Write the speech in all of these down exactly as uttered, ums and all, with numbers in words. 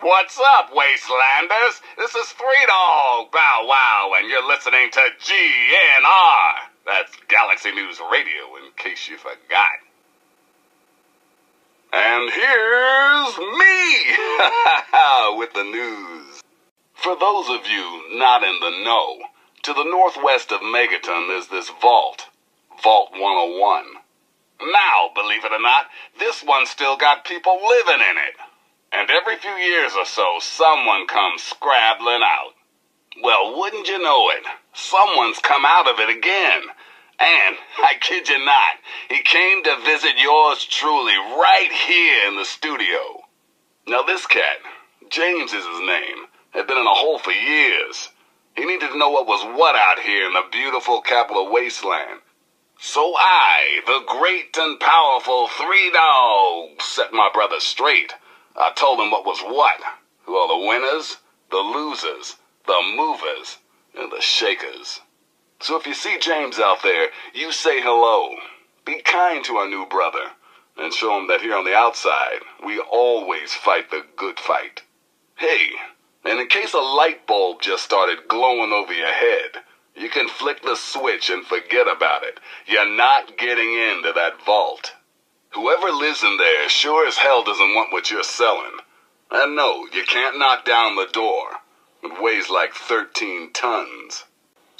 What's up, Wastelanders? This is Three Dog, Bow Wow, and you're listening to G N R. That's Galaxy News Radio, in case you forgot. And here's me with the news. For those of you not in the know, to the northwest of Megaton is this vault, Vault one oh one. Now, believe it or not, this one's still got people living in it. And every few years or so, someone comes scrabbling out. Well, wouldn't you know it, someone's come out of it again. And, I kid you not, he came to visit yours truly right here in the studio. Now this cat, James is his name, had been in a hole for years. He needed to know what was what out here in the beautiful Capital Wasteland. So I, the great and powerful Three Dog, set my brother straight. I told him what was what, who are the winners, the losers, the movers, and the shakers. So if you see James out there, you say hello. Be kind to our new brother, and show him that here on the outside, we always fight the good fight. Hey, and in case a light bulb just started glowing over your head, you can flick the switch and forget about it. You're not getting into that vault. Whoever lives in there sure as hell doesn't want what you're selling. And no, you can't knock down the door. It weighs like thirteen tons.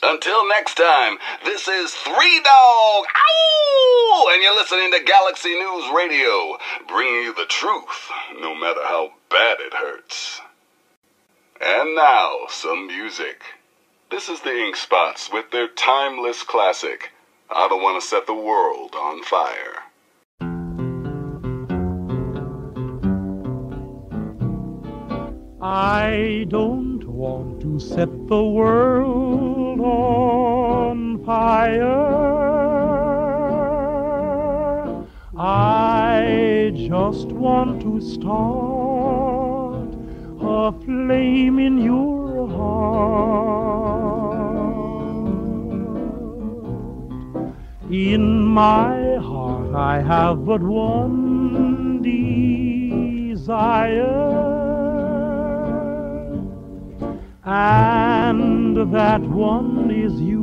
Until next time, this is Three Dog, ow! And you're listening to Galaxy News Radio, bringing you the truth, no matter how bad it hurts. And now, some music. This is the Ink Spots with their timeless classic, I Don't Want to Set the World on Fire. I don't want to set the world on fire. I just want to start a flame in your heart. In my heart I have but one desire, and that one is you.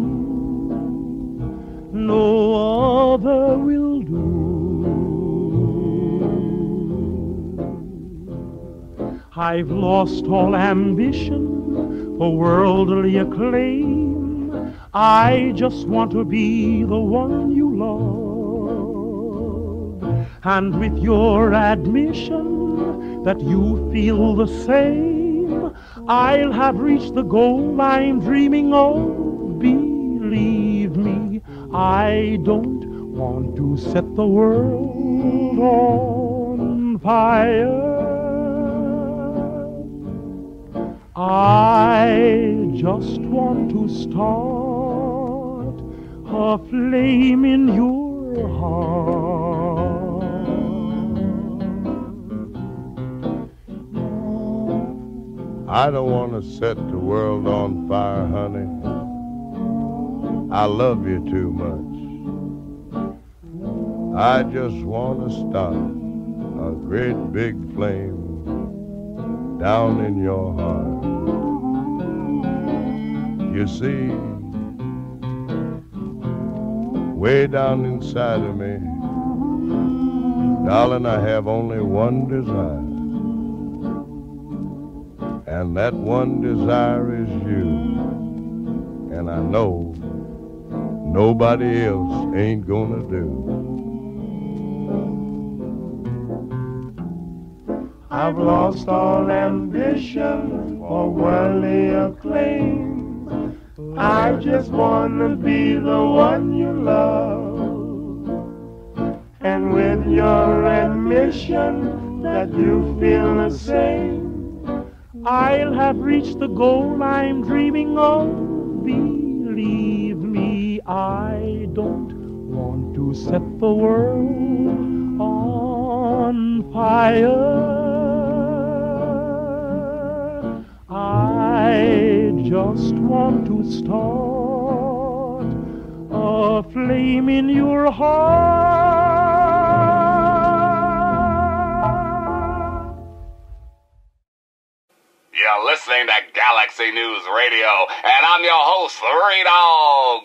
No other will do. I've lost all ambition for worldly acclaim. I just want to be the one you love. And with your admission that you feel the same, I'll have reached the goal I'm dreaming of. Believe me, I don't want to set the world on fire. I just want to start a flame in your heart. I don't want to set the world on fire, honey. I love you too much. I just want to start a great big flame down in your heart. You see, way down inside of me, darling, I have only one desire. And that one desire is you. And I know nobody else ain't gonna do. I've lost all ambition for worldly acclaim. I just wanna be the one you love. And with your admission that you feel the same, I'll have reached the goal I'm dreaming of. Believe me, I don't want to set the world on fire. I just want to start a flame in your heart. You're listening to Galaxy News Radio, and I'm your host, Three Dog,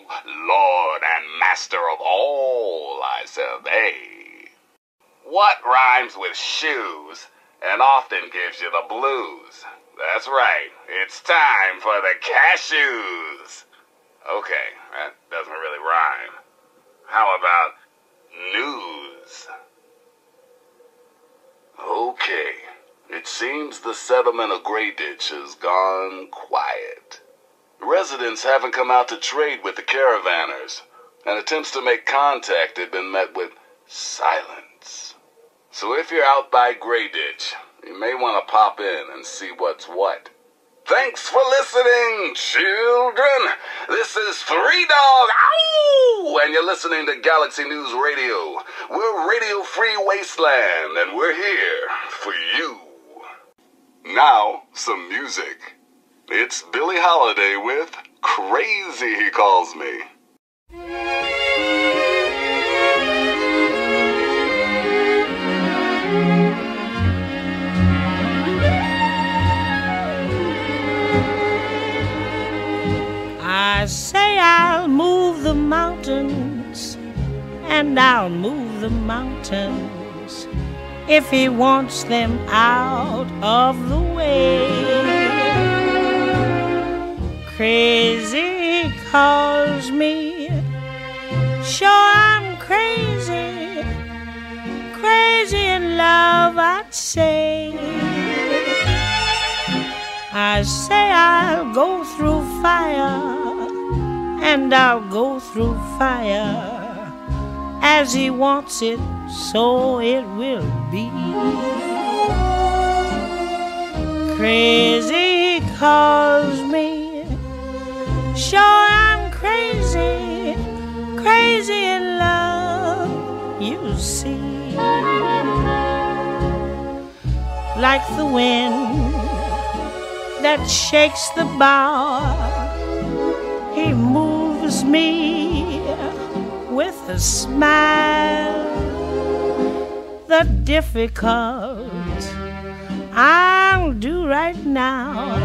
Lord and Master of all, I survey. What rhymes with shoes and often gives you the blues? That's right, it's time for the cashews. Okay, that doesn't really rhyme. How about news? Okay, it seems the settlement of Grayditch has gone quiet. Residents haven't come out to trade with the caravanners, and attempts to make contact have been met with silence. So if you're out by Grayditch, you may want to pop in and see what's what. Thanks for listening, children. This is Three Dog, ow! And you're listening to Galaxy News Radio. We're Radio Free Wasteland, and we're here for you. Now, some music. It's Billie Holiday with Crazy, He Calls Me. I say I'll move the mountains, and I'll move the mountains if he wants them out of the way. Crazy, he calls me. Sure, I'm crazy, crazy in love, I'd say. I say I'll go through fire, and I'll go through fire, as he wants it, so it will be. Crazy, he calls me. Sure, I'm crazy, crazy in love, you see. Like the wind that shakes the bough, he moves me with a smile. The difficult I'll do right now,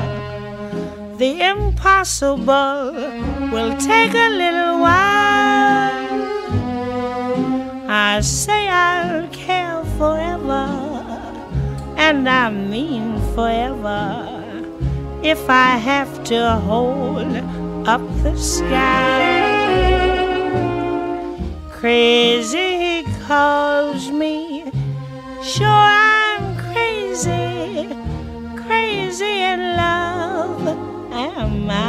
the impossible will take a little while. I say I'll care forever, and I mean forever, if I have to hold up the sky. Crazy, he calls me. Sure, I'm crazy, crazy in love, am I?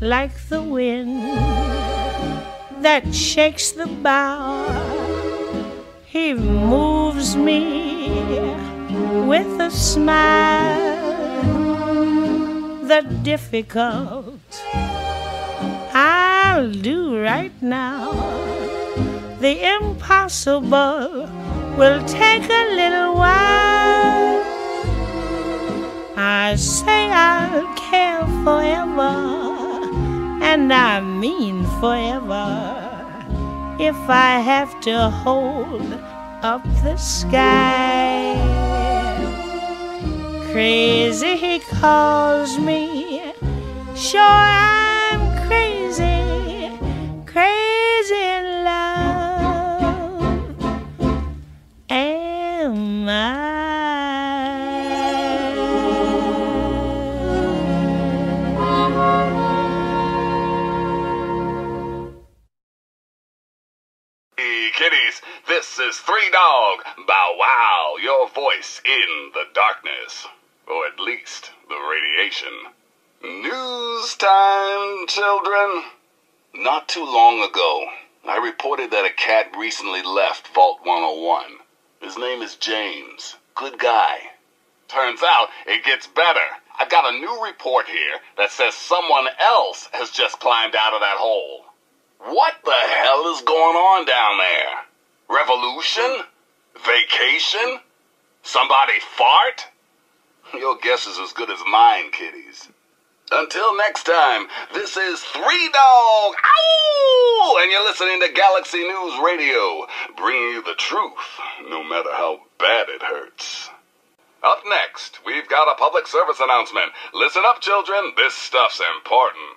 Like the wind that shakes the bough, he moves me with a smile. The difficult I'll do right now, the impossible will take a little while. I say I'll care forever, and I mean forever, if I have to hold up the sky. Crazy, he calls me. Sure, I'm crazy, crazy in love, am I? Hey, kiddies, this is Three Dog. Bow wow, your voice in the darkness. Or at least the radiation. News time, children. Not too long ago, I reported that a cat recently left Vault one oh one. His name is James. Good guy. Turns out, it gets better. I've got a new report here that says someone else has just climbed out of that hole. What the hell is going on down there? Revolution? Vacation? Somebody fart? Your guess is as good as mine, kiddies. Until next time, this is Three Dog, ow! And you're listening to Galaxy News Radio, bringing you the truth, no matter how bad it hurts. Up next, we've got a public service announcement. Listen up, children. This stuff's important.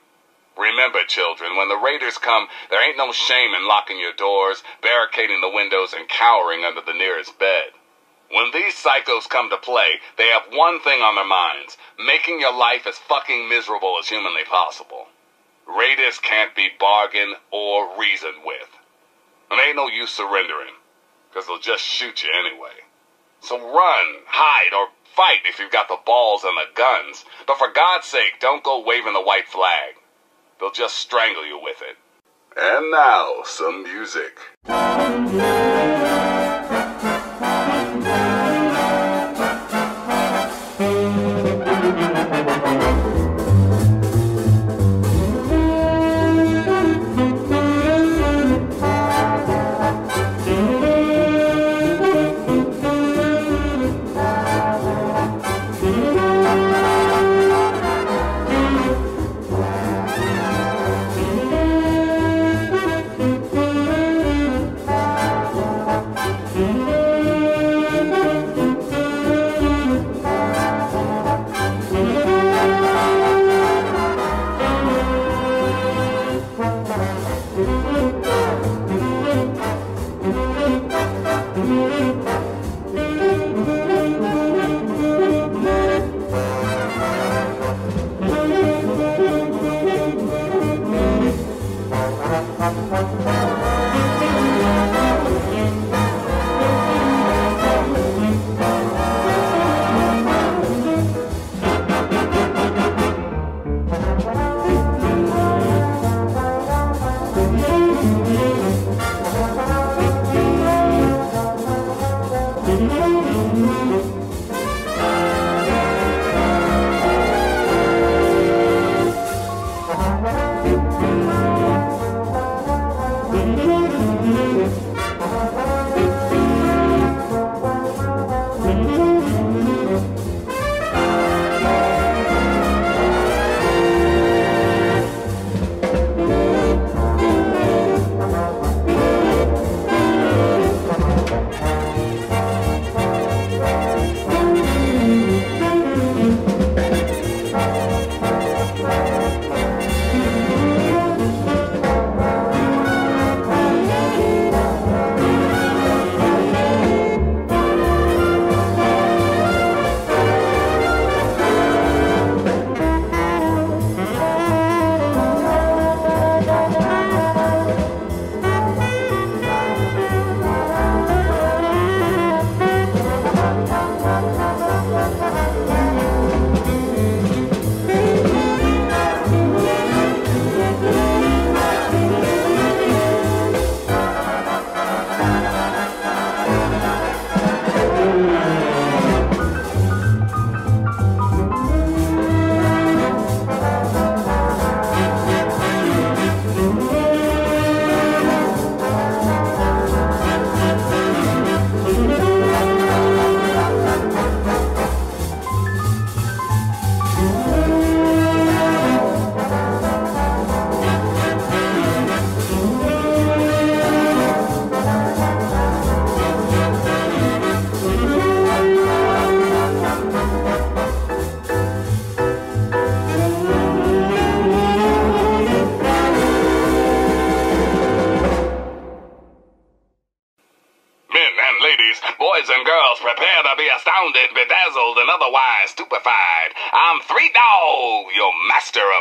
Remember, children, when the raiders come, there ain't no shame in locking your doors, barricading the windows, and cowering under the nearest bed. When these psychos come to play, they have one thing on their minds, making your life as fucking miserable as humanly possible. Raiders can't be bargained or reasoned with. And ain't no use surrendering, because they'll just shoot you anyway. So run, hide, or fight if you've got the balls and the guns. But for God's sake, don't go waving the white flag. They'll just strangle you with it. And now, some music.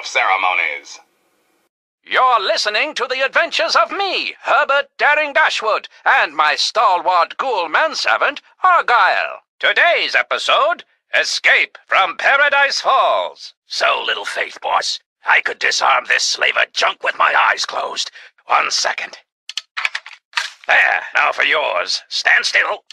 Ceremonies. You're listening to the adventures of me, Herbert Daring Dashwood, and my stalwart ghoul manservant, Argyle. Today's episode, Escape from Paradise Falls. So little faith, boss. I could disarm this slave of junk with my eyes closed. One second. There, now for yours. Stand still.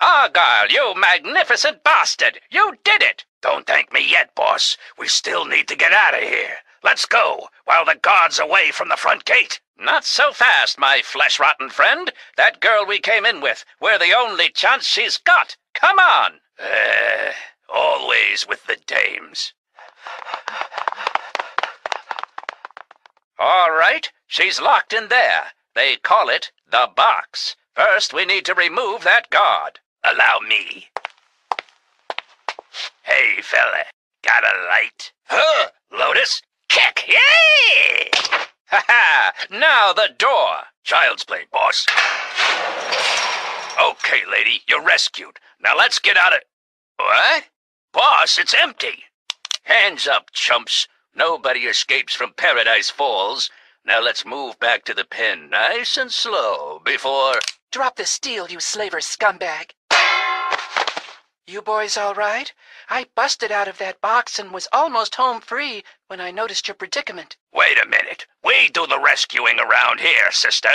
Argyle, you magnificent bastard! You did it! Don't thank me yet, boss. We still need to get out of here. Let's go, while the guard's away from the front gate. Not so fast, my flesh-rotten friend. That girl we came in with, we're the only chance she's got. Come on! Uh, always with the dames. All right, she's locked in there. They call it the box. First, we need to remove that guard. Allow me. Hey, fella, got a light? Huh? Lotus? Kick! Yay! Ha-ha! Now the door! Child's play, boss. Okay, lady, you're rescued. Now let's get out of... What? Boss, it's empty. Hands up, chumps. Nobody escapes from Paradise Falls. Now let's move back to the pen nice and slow before... Drop the steel, you slaver scumbag. You boys all right? I busted out of that box and was almost home free when I noticed your predicament. Wait a minute. We do the rescuing around here, sister.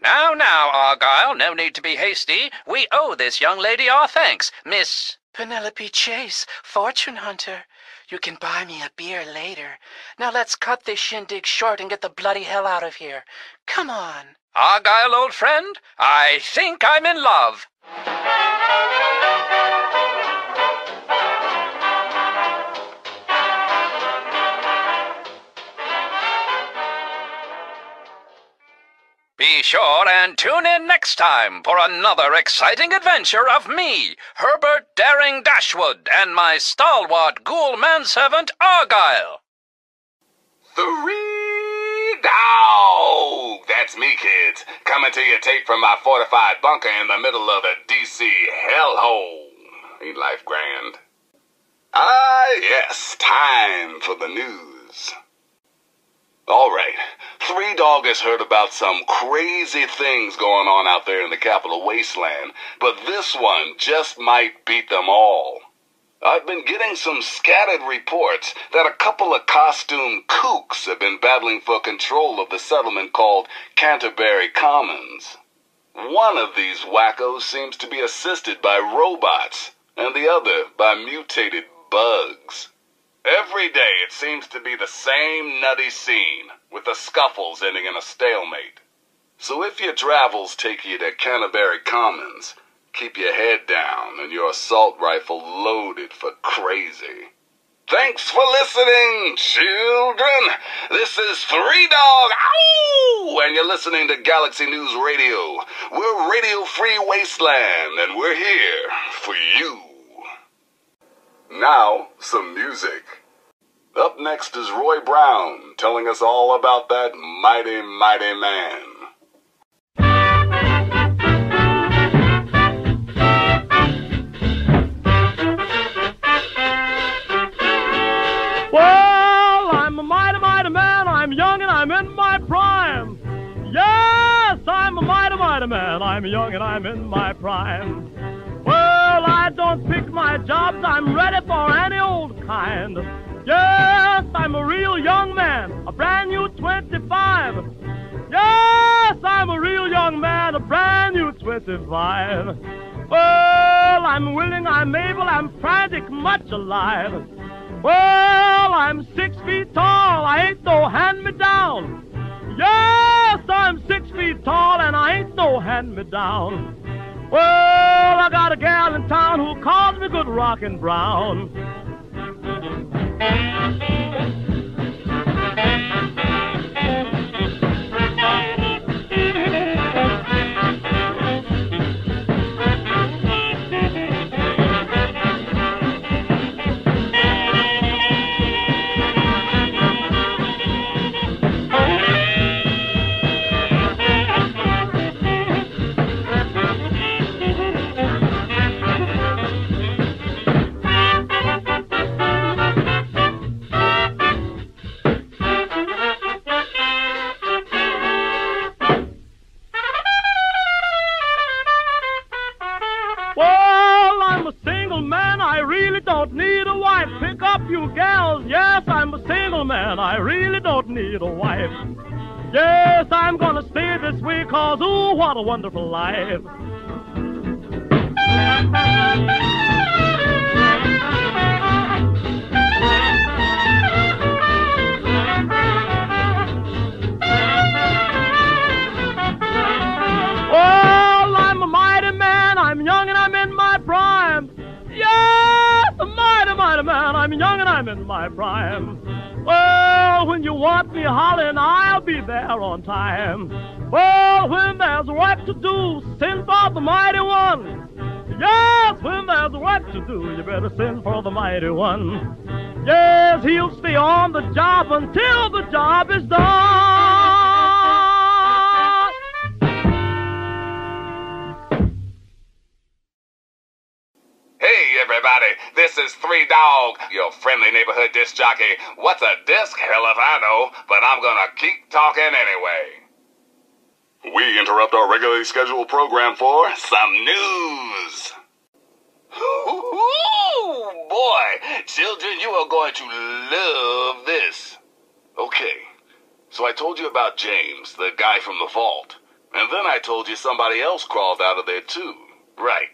Now, now, Argyle, no need to be hasty. We owe this young lady our thanks, Miss... Penelope Chase, fortune hunter. You can buy me a beer later. Now let's cut this shindig short and get the bloody hell out of here. Come on. Argyle, old friend, I think I'm in love. Be sure and tune in next time for another exciting adventure of me, Herbert Daring Dashwood, and my stalwart ghoul manservant Argyle. Three Dog! That's me, kids, coming to your tape from my fortified bunker in the middle of a D C hellhole. Ain't life grand? Ah, yes, time for the news. All right, Three Dog has heard about some crazy things going on out there in the Capital Wasteland, but this one just might beat them all. I've been getting some scattered reports that a couple of costumed kooks have been battling for control of the settlement called Canterbury Commons. One of these wackos seems to be assisted by robots, and the other by mutated bugs. Every day it seems to be the same nutty scene, with the scuffles ending in a stalemate. So if your travels take you to Canterbury Commons, keep your head down and your assault rifle loaded for crazy. Thanks for listening, children! This is Three Dog, ow! And you're listening to Galaxy News Radio. We're Radio Free Wasteland, and we're here for you. Now, some music. Up next is Roy Brown, telling us all about that mighty, mighty man. Well, I'm a mighty, mighty man. I'm young and I'm in my prime. Yes, I'm a mighty, mighty man. I'm young and I'm in my prime. Well, I don't pick my jobs, I'm ready for any old kind. Yes, I'm a real young man, a brand new twenty-five. Yes, I'm a real young man, a brand new twenty-five. Well, I'm willing, I'm able, I'm frantic, much alive. Well, I'm six feet tall, I ain't no hand-me-down. Yes, I'm six feet tall and I ain't no hand-me-down. Well, I got a gal in town who calls me Good Rockin' Brown. I really don't need a wife. Yes, I'm gonna stay this way, cause ooh, what a wonderful life. Well, I'm a mighty man, I'm young and I'm in my prime. Yes, a mighty, mighty man, I'm young and I'm in my prime. Well, when you want me hollering, I'll be there on time. Well, when there's work to do, send for the mighty one. Yes, when there's what to do, you better send for the mighty one. Yes, he'll stay on the job until the job is done. Hey, everybody, this is Three Dog, your friendly neighborhood disc jockey. What's a disc? Hell if I know, but I'm gonna keep talking anyway. We interrupt our regularly scheduled program for some news. Ooh, boy, children, you are going to love this. Okay, so I told you about James, the guy from the vault. And then I told you somebody else crawled out of there, too. Right.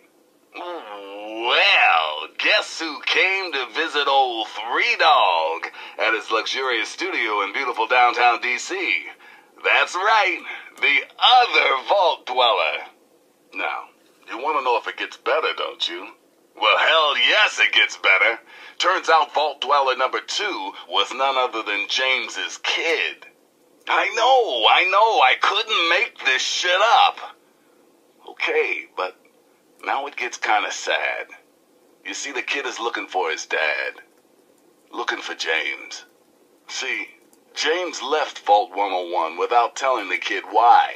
Well, guess who came to visit old Three Dog at his luxurious studio in beautiful downtown D C? That's right, the other vault dweller. Now, you want to know if it gets better, don't you? Well, hell yes, it gets better. Turns out vault dweller number two was none other than James's kid. I know, I know, I couldn't make this shit up. Okay, but now it gets kind of sad. You see, the kid is looking for his dad. Looking for James. See, James left Vault one oh one without telling the kid why.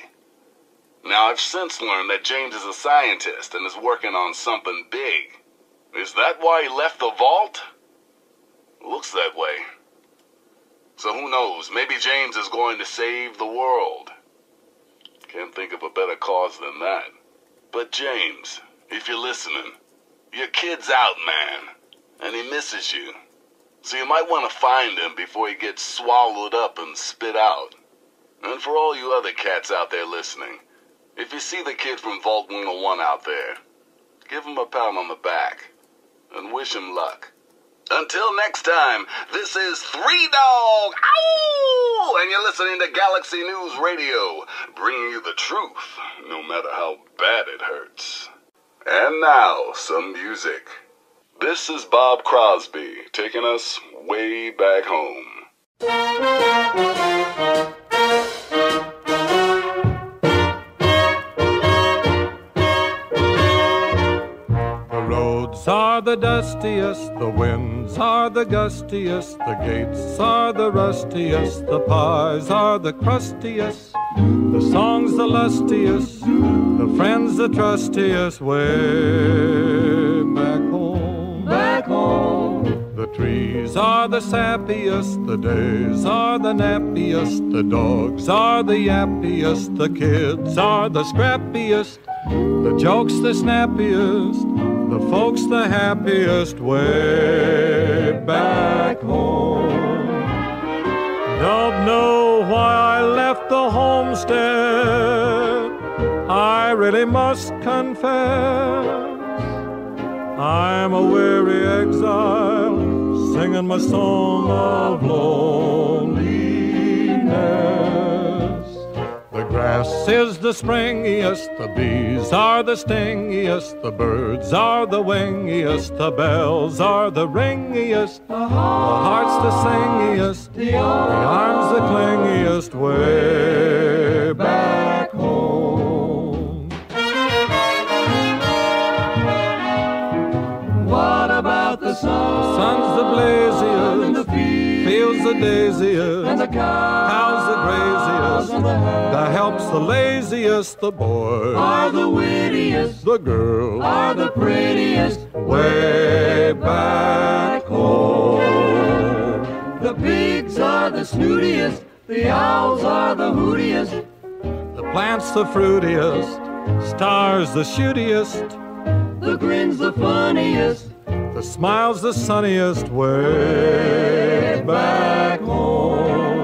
Now, I've since learned that James is a scientist and is working on something big. Is that why he left the vault? Looks that way. So who knows? Maybe James is going to save the world. Can't think of a better cause than that. But James, if you're listening, your kid's out, man, and he misses you. So you might want to find him before he gets swallowed up and spit out. And for all you other cats out there listening, if you see the kid from Vault one oh one out there, give him a pound on the back and wish him luck. Until next time, this is Three Dog, ow! And you're listening to Galaxy News Radio, bringing you the truth, no matter how bad it hurts. And now, some music. This is Bob Crosby, taking us way back home. The roads are the dustiest, the winds are the gustiest, the gates are the rustiest, the pies are the crustiest, the songs the lustiest, the friends the trustiest, way back home. Back home. The trees are the sappiest, the days are the nappiest, the dogs are the yappiest, the kids are the scrappiest, the jokes the snappiest, the folks the happiest, way back home. Don't know why I left the homestead, I really must confess. I'm a weary exile, singing my song of loneliness. The grass is the springiest, the bees are the stingiest, the birds are the wingiest, the bells are the ringiest, the heart's the singiest, the arms the clingiest, way back home. The, sun. The sun's the blaziest, and the fields, fields the daisiest, and the cows the graziest, and the, the help's the laziest, the boys are the wittiest, the girls are the prettiest, way back home. The pigs are the snootiest, the owls are the hootiest, the plants the fruitiest, stars the shootiest, the grin's the funniest, the smile's the sunniest, way back home.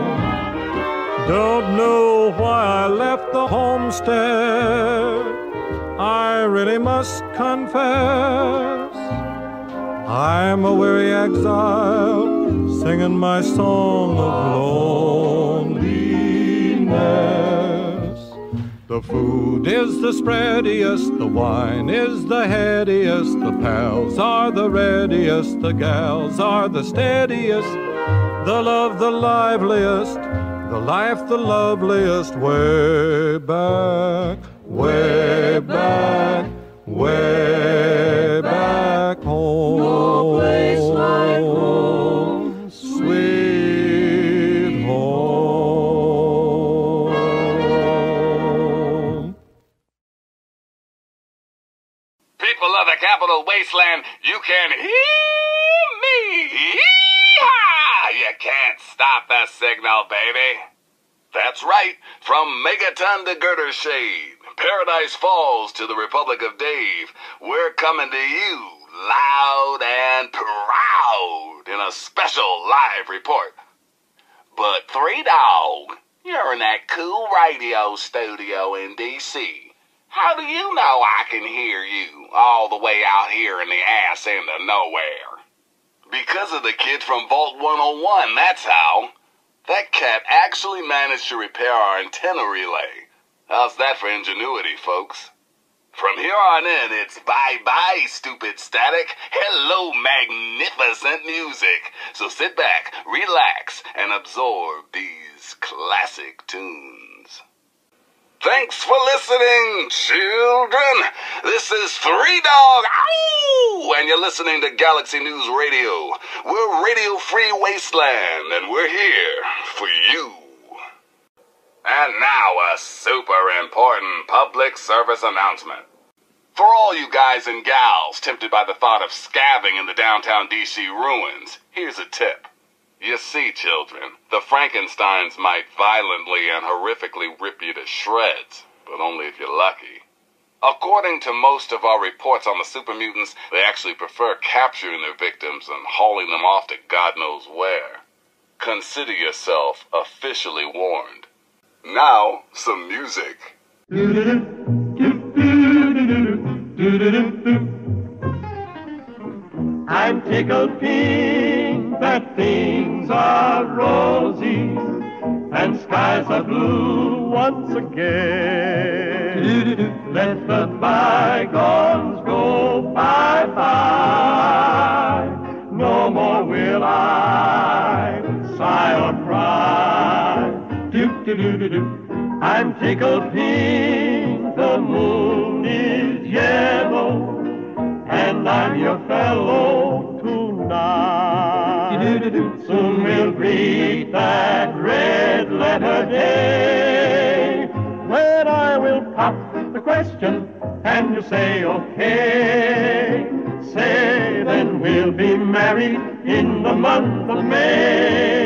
Don't know why I left the homestead, I really must confess. I'm a weary exile, singing my song of loneliness. The food is the spreadiest, the wine is the headiest, the pals are the readiest, the gals are the steadiest, the love the liveliest, the life the loveliest, way back, way back, way back, way back home. No place like home, sweet home. People of the Capital Wasteland, you can hear me. Yee-haw! You can't stop that signal, baby. That's right, from Megaton to Girdershade, Paradise Falls to the Republic of Dave, we're coming to you loud and proud in a special live report. But Three Dog, you're in that cool radio studio in D C How do you know I can hear you all the way out here in the ass end of nowhere? Because of the kid from Vault one oh one, that's how. That cat actually managed to repair our antenna relay. How's that for ingenuity, folks? From here on in, it's bye-bye, stupid static. Hello, magnificent music. So sit back, relax, and absorb these classic tunes. Thanks for listening, children. This is Three Dog, ow! And you're listening to Galaxy News Radio. We're radio-free wasteland, and we're here for you. And now, a super important public service announcement. For all you guys and gals tempted by the thought of scavenging in the downtown D C ruins, here's a tip. You see, children, the Frankensteins might violently and horrifically rip you to shreds, but only if you're lucky. According to most of our reports on the super mutants, they actually prefer capturing their victims and hauling them off to God knows where. Consider yourself officially warned. Now, some music. I'm tickled pink that things are rosy and skies are blue once again. Let the bygones go bye-bye. No more will I sigh or cry. Do-do-do-do-do. I'm tickled pink, the moon is yellow, and I'm your fellow tonight. Soon we'll greet that red letter day, when I will pop the question and you say okay. Say then we'll be married in the month of May.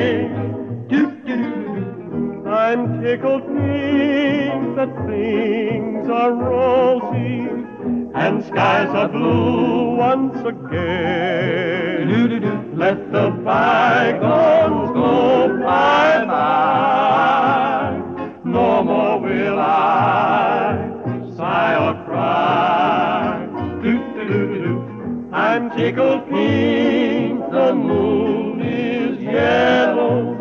I'm tickled pink that things are rosy and skies are blue once again. Let the bygones go bye-bye. No more will I sigh or cry. I'm tickled pink, the moon is yellow,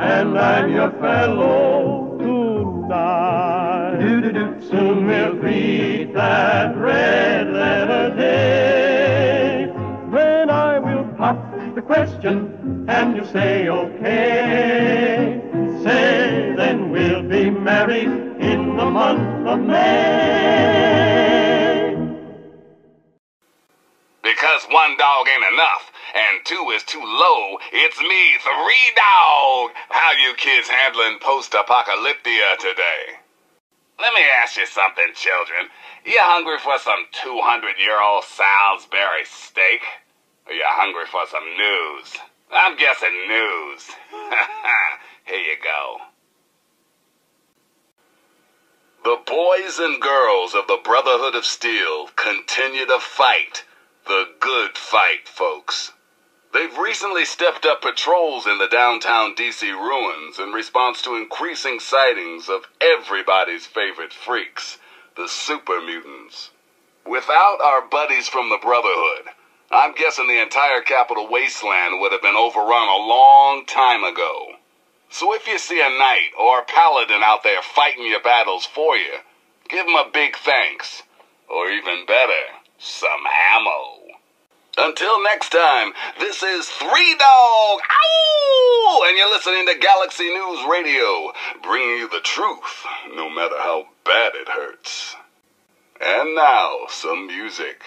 and I'm your fellow tonight. Soon we'll greet that red letter day, when I will pop the question and you say okay. Say then we'll be married in the month of May. Because one dog ain't enough, and two is too low, it's me, Three Dog. How you kids handling post-apocalyptia today? Let me ask you something, children. You hungry for some two hundred year old Salisbury steak? Or you hungry for some news? I'm guessing news. Here you go. The boys and girls of the Brotherhood of Steel continue to fight the good fight, folks. They've recently stepped up patrols in the downtown D C ruins in response to increasing sightings of everybody's favorite freaks, the super mutants. Without our buddies from the Brotherhood, I'm guessing the entire Capital Wasteland would have been overrun a long time ago. So if you see a knight or a paladin out there fighting your battles for you, give them a big thanks, or even better, some ammo. Until next time, this is Three Dog, ow! And you're listening to Galaxy News Radio, bringing you the truth, no matter how bad it hurts. And now, some music.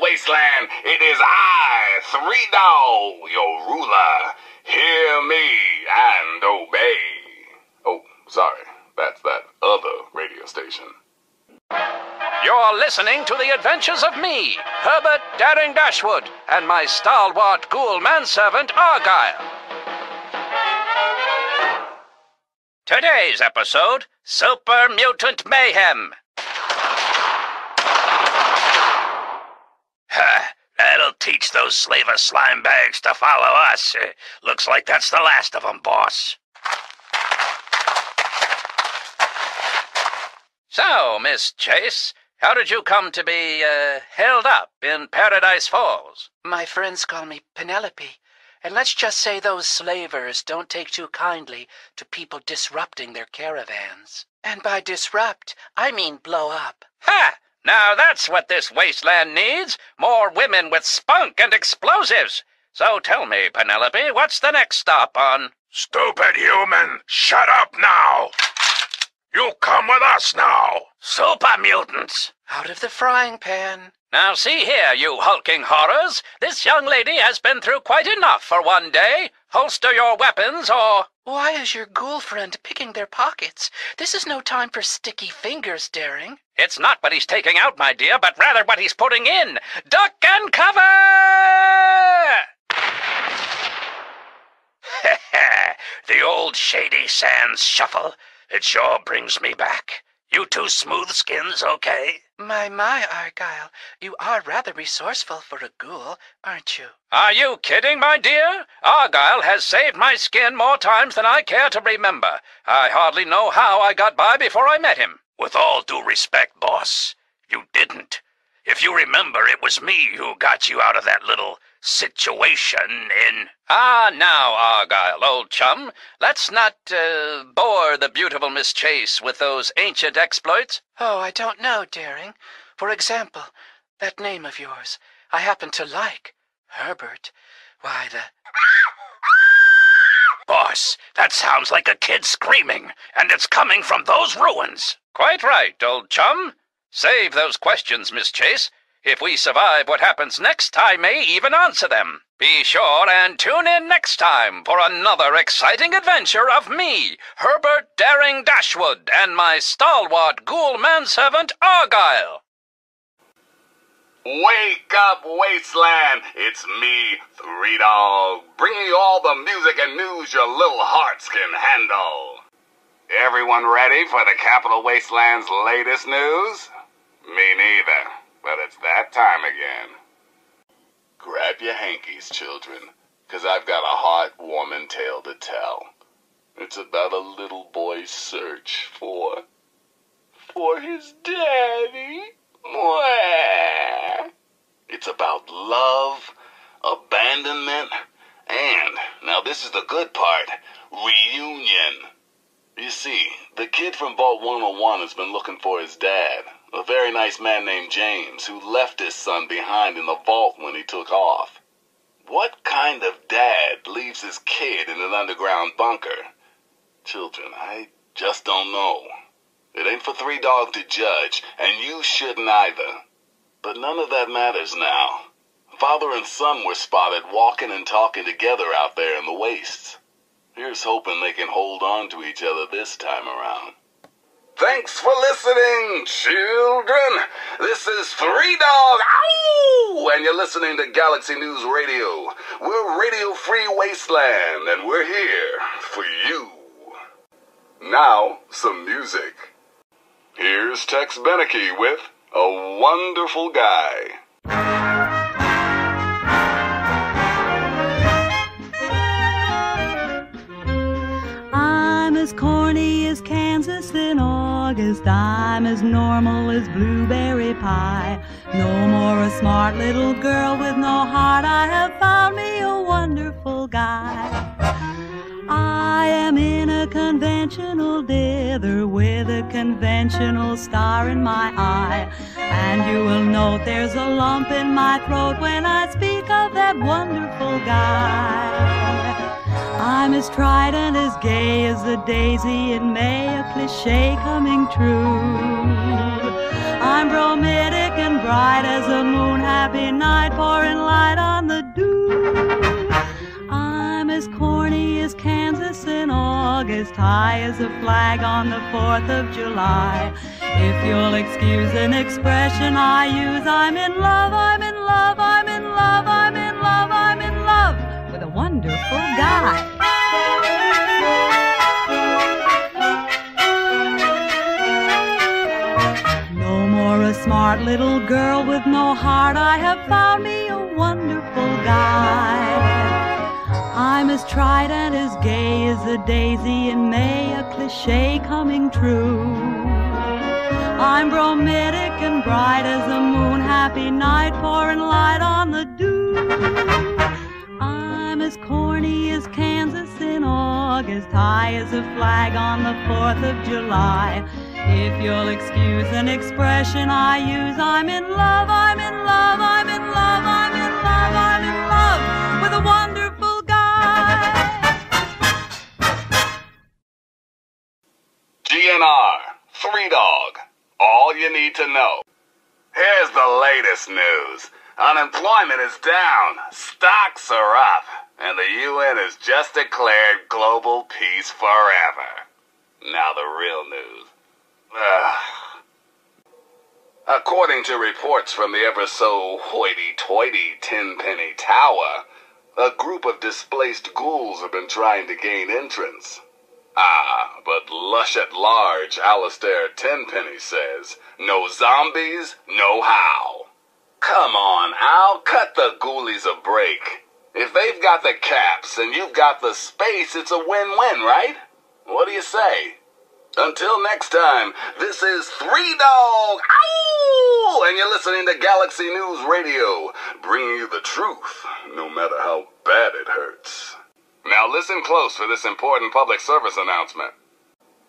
Wasteland, it is I, Three Dog, your ruler. Hear me and obey. Oh, sorry, that's that other radio station. You're listening to the adventures of me, Herbert Daring Dashwood, and my stalwart ghoul manservant, Argyle. Today's episode, Super Mutant Mayhem. That'll teach those slaver slime bags to follow us. Uh, looks like that's the last of them, boss. So, Miss Chase, how did you come to be, uh, held up in Paradise Falls? My friends call me Penelope, and let's just say those slavers don't take too kindly to people disrupting their caravans. And by disrupt, I mean blow up. Ha! Now that's what this wasteland needs, more women with spunk and explosives. So tell me, Penelope, what's the next stop on... Stupid human, shut up now! You come with us now! Super mutants! Out of the frying pan. Now see here, you hulking horrors. This young lady has been through quite enough for one day. Holster your weapons or... Why is your ghoul friend picking their pockets? This is no time for sticky fingers, Daring. It's not what he's taking out, my dear, but rather what he's putting in. Duck and cover! The old shady sands shuffle. It sure brings me back. You two smooth skins, okay? My, my, Argyle, you are rather resourceful for a ghoul, aren't you? Are you kidding, my dear? Argyle has saved my skin more times than I care to remember. I hardly know how I got by before I met him. With all due respect, boss, you didn't. If you remember, it was me who got you out of that little situation in—" "Ah, now, Argyle, old chum, let's not uh, bore the beautiful Miss Chase with those ancient exploits." "Oh, I don't know, Daring. For example, that name of yours, I happen to like. Herbert. Why, the—" "Boss, that sounds like a kid screaming, and it's coming from those ruins." "Quite right, old chum. Save those questions, Miss Chase. If we survive what happens next, I may even answer them. Be sure and tune in next time for another exciting adventure of me, Herbert Daring Dashwood, and my stalwart ghoul manservant, Argyle. Wake up, Wasteland! It's me, Three Dog, bringing you all the music and news your little hearts can handle. Everyone ready for the Capital Wasteland's latest news? Me neither, but it's that time again. Grab your hankies, children, because I've got a heart-warming tale to tell. It's about a little boy's search for... for his daddy. It's about love, abandonment, and, now this is the good part, reunion. You see, the kid from Vault one oh one has been looking for his dad, a very nice man named James, who left his son behind in the vault when he took off. What kind of dad leaves his kid in an underground bunker? Children, I just don't know. It ain't for Three Dog to judge, and you shouldn't either. But none of that matters now. Father and son were spotted walking and talking together out there in the wastes. Here's hoping they can hold on to each other this time around. Thanks for listening, children. This is Three Dog, ow! And you're listening to Galaxy News Radio. We're Radio Free Wasteland, and we're here for you. Now, some music. Here's Tex Beneke with A Wonderful Guy. I'm as corny as Kansas in August. I'm as normal as blueberry pie. No more a smart little girl with no heart. I have found me a wonderful guy. I am in a conventional dither with a conventional star in my eye. And you will note there's a lump in my throat when I speak of that wonderful guy. I'm as strident, as gay as a daisy in May, a cliché coming true. I'm bromidic and bright as a moon, happy night pouring light on the dew. As corny as Kansas in August, high as a flag on the fourth of July. If you'll excuse an expression I use, I'm in love, I'm in love, I'm in love, I'm in love, I'm in love with a wonderful guy. No more a smart little girl with no heart. I have found me a wonderful guy. I'm as trident, as gay as a daisy in May, a cliché coming true. I'm bromidic and bright as a moon, happy night pouring light on the dew. I'm as corny as Kansas in August, high as a flag on the fourth of July. If you'll excuse an expression I use, I'm in love, I'm in love, I'm in love, I'm in love, I'm in love with a wonderful. G N R, Three Dog, all you need to know. Here's the latest news. Unemployment is down, stocks are up, and the U N has just declared global peace forever. Now the real news. Ugh. According to reports from the ever-so-hoity-toity Tenpenny Tower, a group of displaced ghouls have been trying to gain entrance. Ah, but lush at large, Alistair Tenpenny says, no zombies, no how. Come on, Al, cut the ghoulies a break. If they've got the caps and you've got the space, it's a win-win, right? What do you say? Until next time, this is Three Dog, ow! Soul, and you're listening to Galaxy News Radio, bringing you the truth, no matter how bad it hurts. Now listen close for this important public service announcement.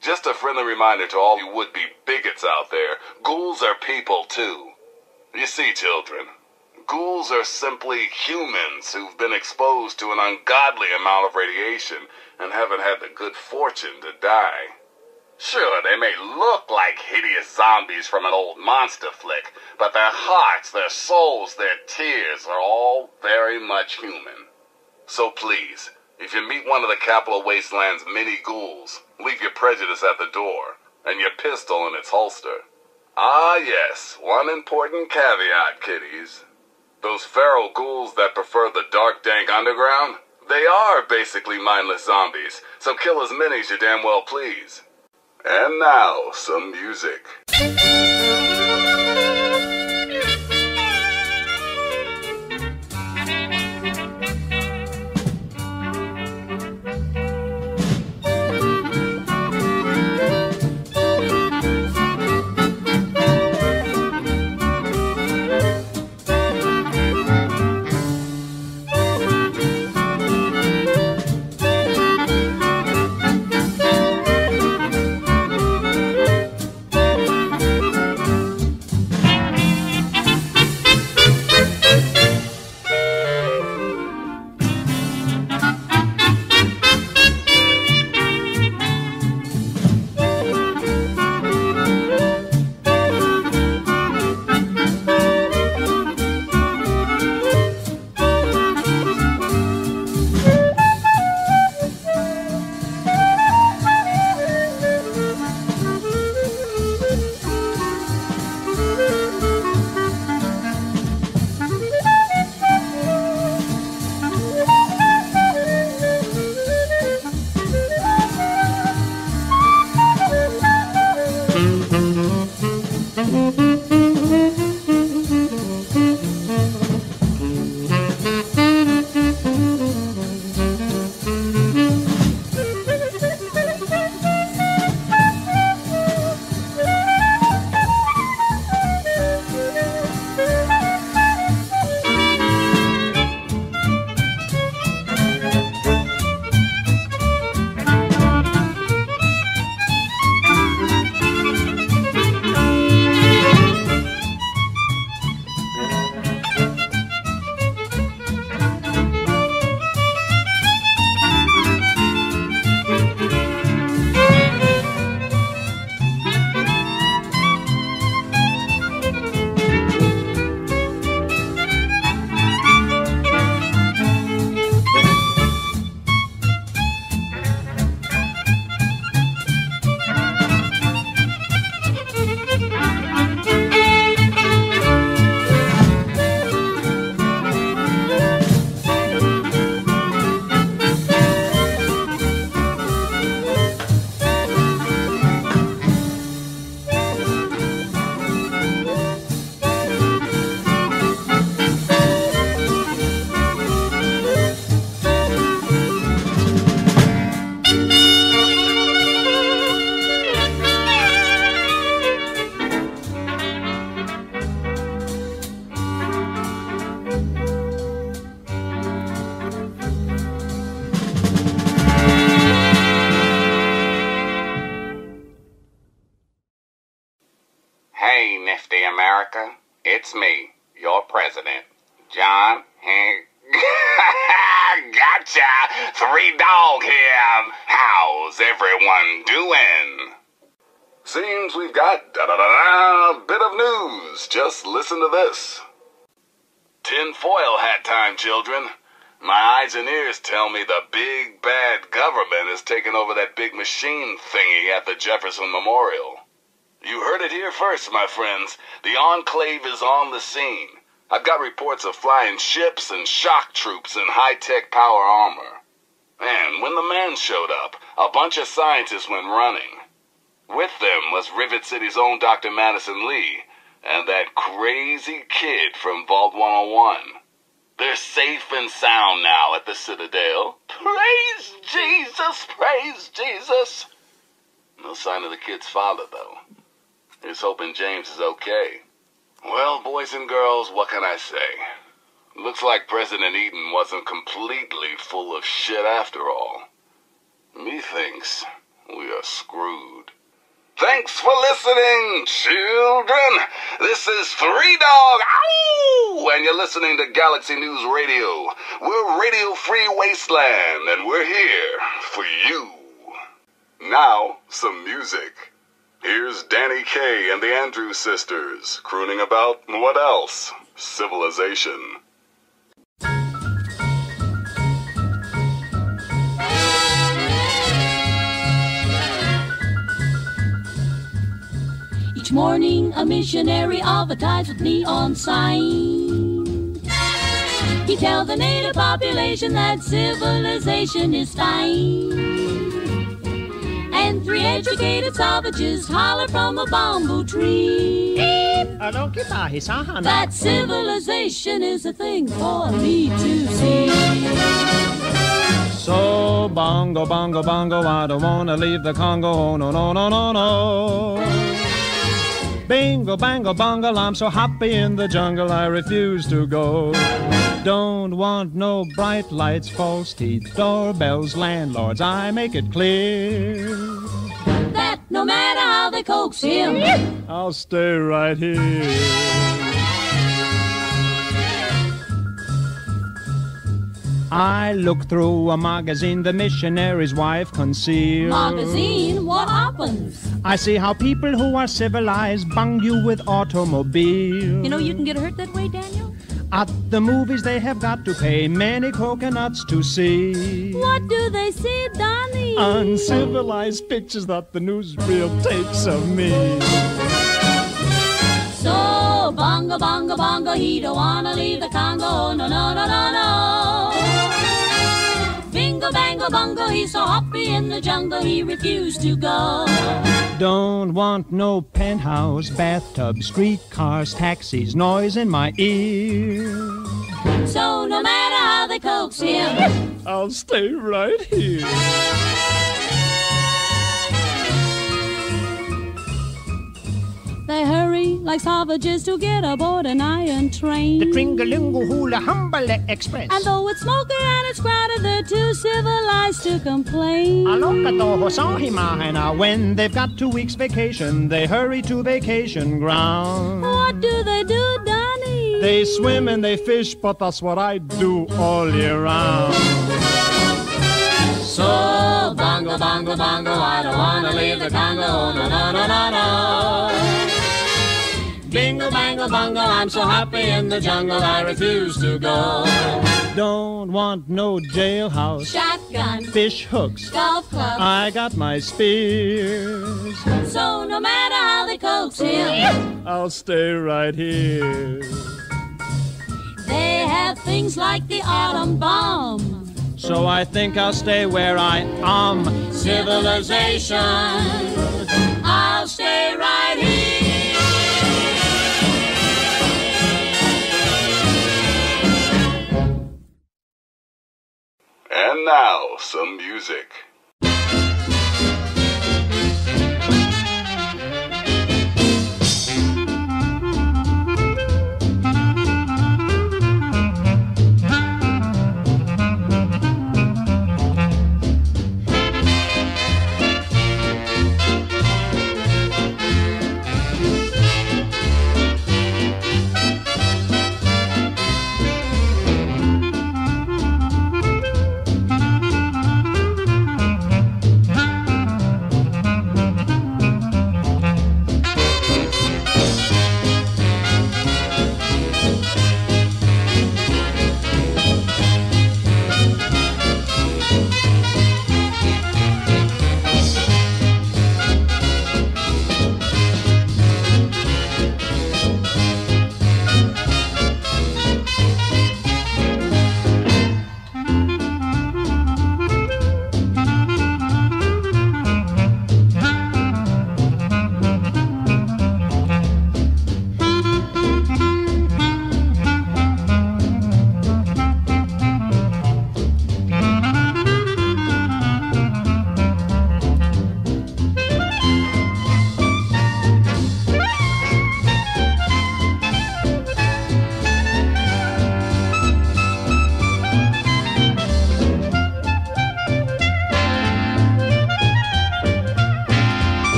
Just a friendly reminder to all you would-be bigots out there, ghouls are people too. You see, children, ghouls are simply humans who've been exposed to an ungodly amount of radiation and haven't had the good fortune to die. Sure, they may look like hideous zombies from an old monster flick, but their hearts, their souls, their tears are all very much human. So please, if you meet one of the Capital Wasteland's many ghouls, leave your prejudice at the door and your pistol in its holster. Ah yes, one important caveat, kiddies. Those feral ghouls that prefer the dark, dank underground, they are basically mindless zombies, so kill as many as you damn well please. And now, some music. It's me, your president, John Hank. Gotcha! Three Dog here! How's everyone doing? Seems we've got da-da-da-da, a bit of news. Just listen to this. Tinfoil hat time, children. My eyes and ears tell me the big bad government has taken over that big machine thingy at the Jefferson Memorial. You heard it here first, my friends. The Enclave is on the scene. I've got reports of flying ships and shock troops and high-tech power armor. And when the man showed up, a bunch of scientists went running. With them was Rivet City's own Doctor Madison Lee and that crazy kid from Vault one oh one. They're safe and sound now at the Citadel. Praise Jesus! Praise Jesus! No sign of the kid's father, though. He's hoping James is okay. Well, boys and girls, what can I say? Looks like President Eden wasn't completely full of shit after all. Methinks we are screwed. Thanks for listening, children. This is Three Dog, ow! And you're listening to Galaxy News Radio. We're radio-free wasteland, and we're here for you. Now, some music. Here's Danny Kay and the Andrews Sisters, crooning about, what else? Civilization. Each morning a missionary advertised with neon signs. He tells the native population that civilization is fine. And three educated savages holler from a bamboo tree that civilization is a thing for me to see. So bongo, bongo, bongo, I don't wanna leave the Congo, oh no, no, no, no, no. Bingo, bango, bongo, I'm so happy in the jungle I refuse to go. Don't want no bright lights, false teeth, doorbells, landlords, I make it clear that no matter how they coax him, I'll stay right here. I looked through a magazine the missionary's wife concealed. Magazine? What happens? I see how people who are civilized bung you with automobiles. You know you can get hurt that way, Daniel? At the movies they have got to pay many coconuts to see. What do they see, Donnie? Uncivilized pictures that the newsreel takes of me. So, bongo, bongo, bongo, he don't wanna leave the Congo, no, no, no, no, no. Bango, bongo, he's so happy in the jungle he refused to go. Don't want no penthouse, bathtub, streetcars, taxis, noise in my ear. So no matter how they coax him, I'll stay right here. They hurry like savages to get aboard an iron train, the Tringalingo Hula Humbala Express. And though it's smoky and it's crowded, they're too civilized to complain. Now when they've got two weeks vacation, they hurry to vacation ground. What do they do, Donnie? They swim and they fish, but that's what I do all year round. So bongo, bongo, bongo, I don't wanna leave the Congo, no, no, no, no, no. Bingo, bango, bongo, I'm so happy in the jungle I refuse to go. Don't want no jailhouse, shotgun, fish hooks, golf club, I got my spears. So no matter how they coax him, I'll stay right here. They have things like the autumn bomb, so I think I'll stay where I am. Civilization, I'll stay right here. And now, some music.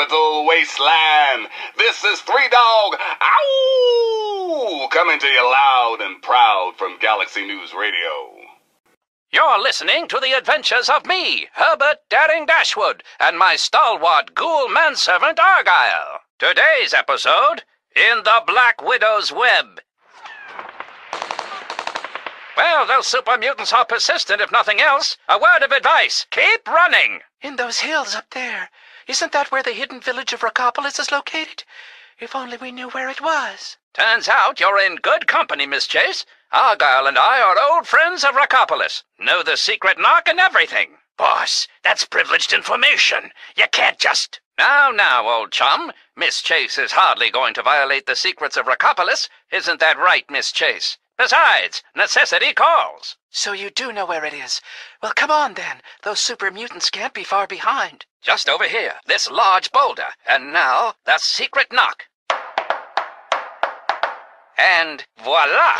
Capital Wasteland. This is Three Dog, ow! Coming to you loud and proud from Galaxy News Radio. You're listening to the adventures of me, Herbert Daring Dashwood, and my stalwart ghoul manservant Argyle. Today's episode, In the Black Widow's Web. Well, those super mutants are persistent, if nothing else. A word of advice, keep running. In those hills up there. Isn't that where the hidden village of Rockopolis is located? If only we knew where it was. Turns out you're in good company, Miss Chase. Argyle and I are old friends of Rockopolis. Know the secret knock and everything. Boss, that's privileged information. You can't just... Now, now, old chum. Miss Chase is hardly going to violate the secrets of Rockopolis. Isn't that right, Miss Chase? Besides, necessity calls. So you do know where it is. Well, come on, then. Those super mutants can't be far behind. Just over here, this large boulder. And now, the secret knock. And voila!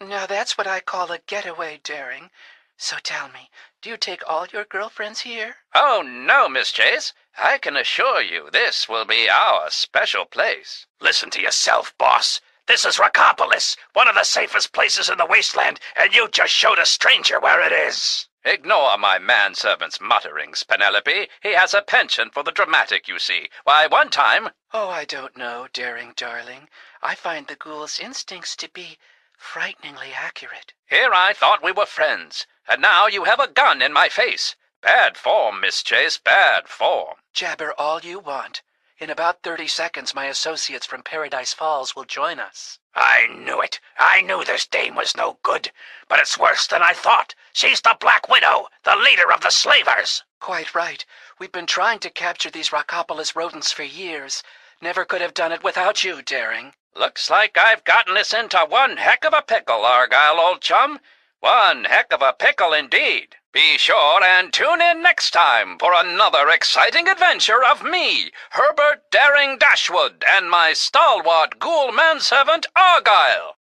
Now that's what I call a getaway, Daring. So tell me, do you take all your girlfriends here? Oh, no, Miss Chase. I can assure you this will be our special place. Listen to yourself, boss. This is Rockopolis, one of the safest places in the wasteland, and you just showed a stranger where it is. Ignore my manservant's mutterings, Penelope. He has a penchant for the dramatic, you see. Why, one time... Oh, I don't know, Daring darling. I find the ghoul's instincts to be frighteningly accurate. Here I thought we were friends, and now you have a gun in my face. Bad form, Miss Chase, bad form. Jabber all you want. In about thirty seconds, my associates from Paradise Falls will join us. I knew it. I knew this dame was no good. But it's worse than I thought. She's the Black Widow, the leader of the slavers. Quite right. We've been trying to capture these Rockopolis rodents for years. Never could have done it without you, Daring. Looks like I've gotten us into one heck of a pickle, Argyle, old chum. One heck of a pickle indeed. Be sure and tune in next time for another exciting adventure of me, Herbert Daring Dashwood, and my stalwart ghoul manservant, Argyle.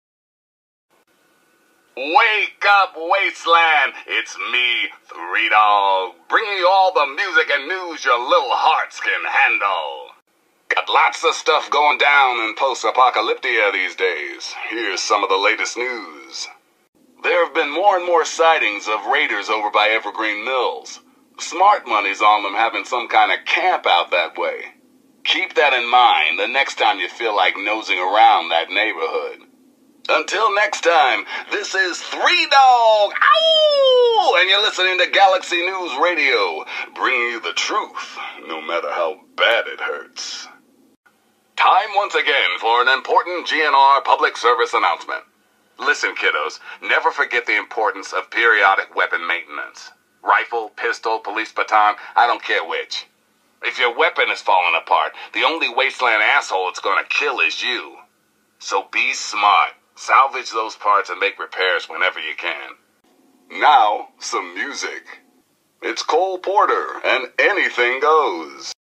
Wake up, Wasteland! It's me, Three Dog, bringing you all the music and news your little hearts can handle. Got lots of stuff going down in post-apocalyptia these days. Here's some of the latest news. There have been more and more sightings of raiders over by Evergreen Mills. Smart money's on them having some kind of camp out that way. Keep that in mind the next time you feel like nosing around that neighborhood. Until next time, this is Three Dog, ow! And you're listening to Galaxy News Radio, bringing you the truth, no matter how bad it hurts. Time once again for an important G N R public service announcement. Listen, kiddos, never forget the importance of periodic weapon maintenance. Rifle, pistol, police baton, I don't care which. If your weapon is falling apart, the only wasteland asshole it's gonna kill is you. So be smart. Salvage those parts and make repairs whenever you can. Now, some music. It's Cole Porter, and anything goes.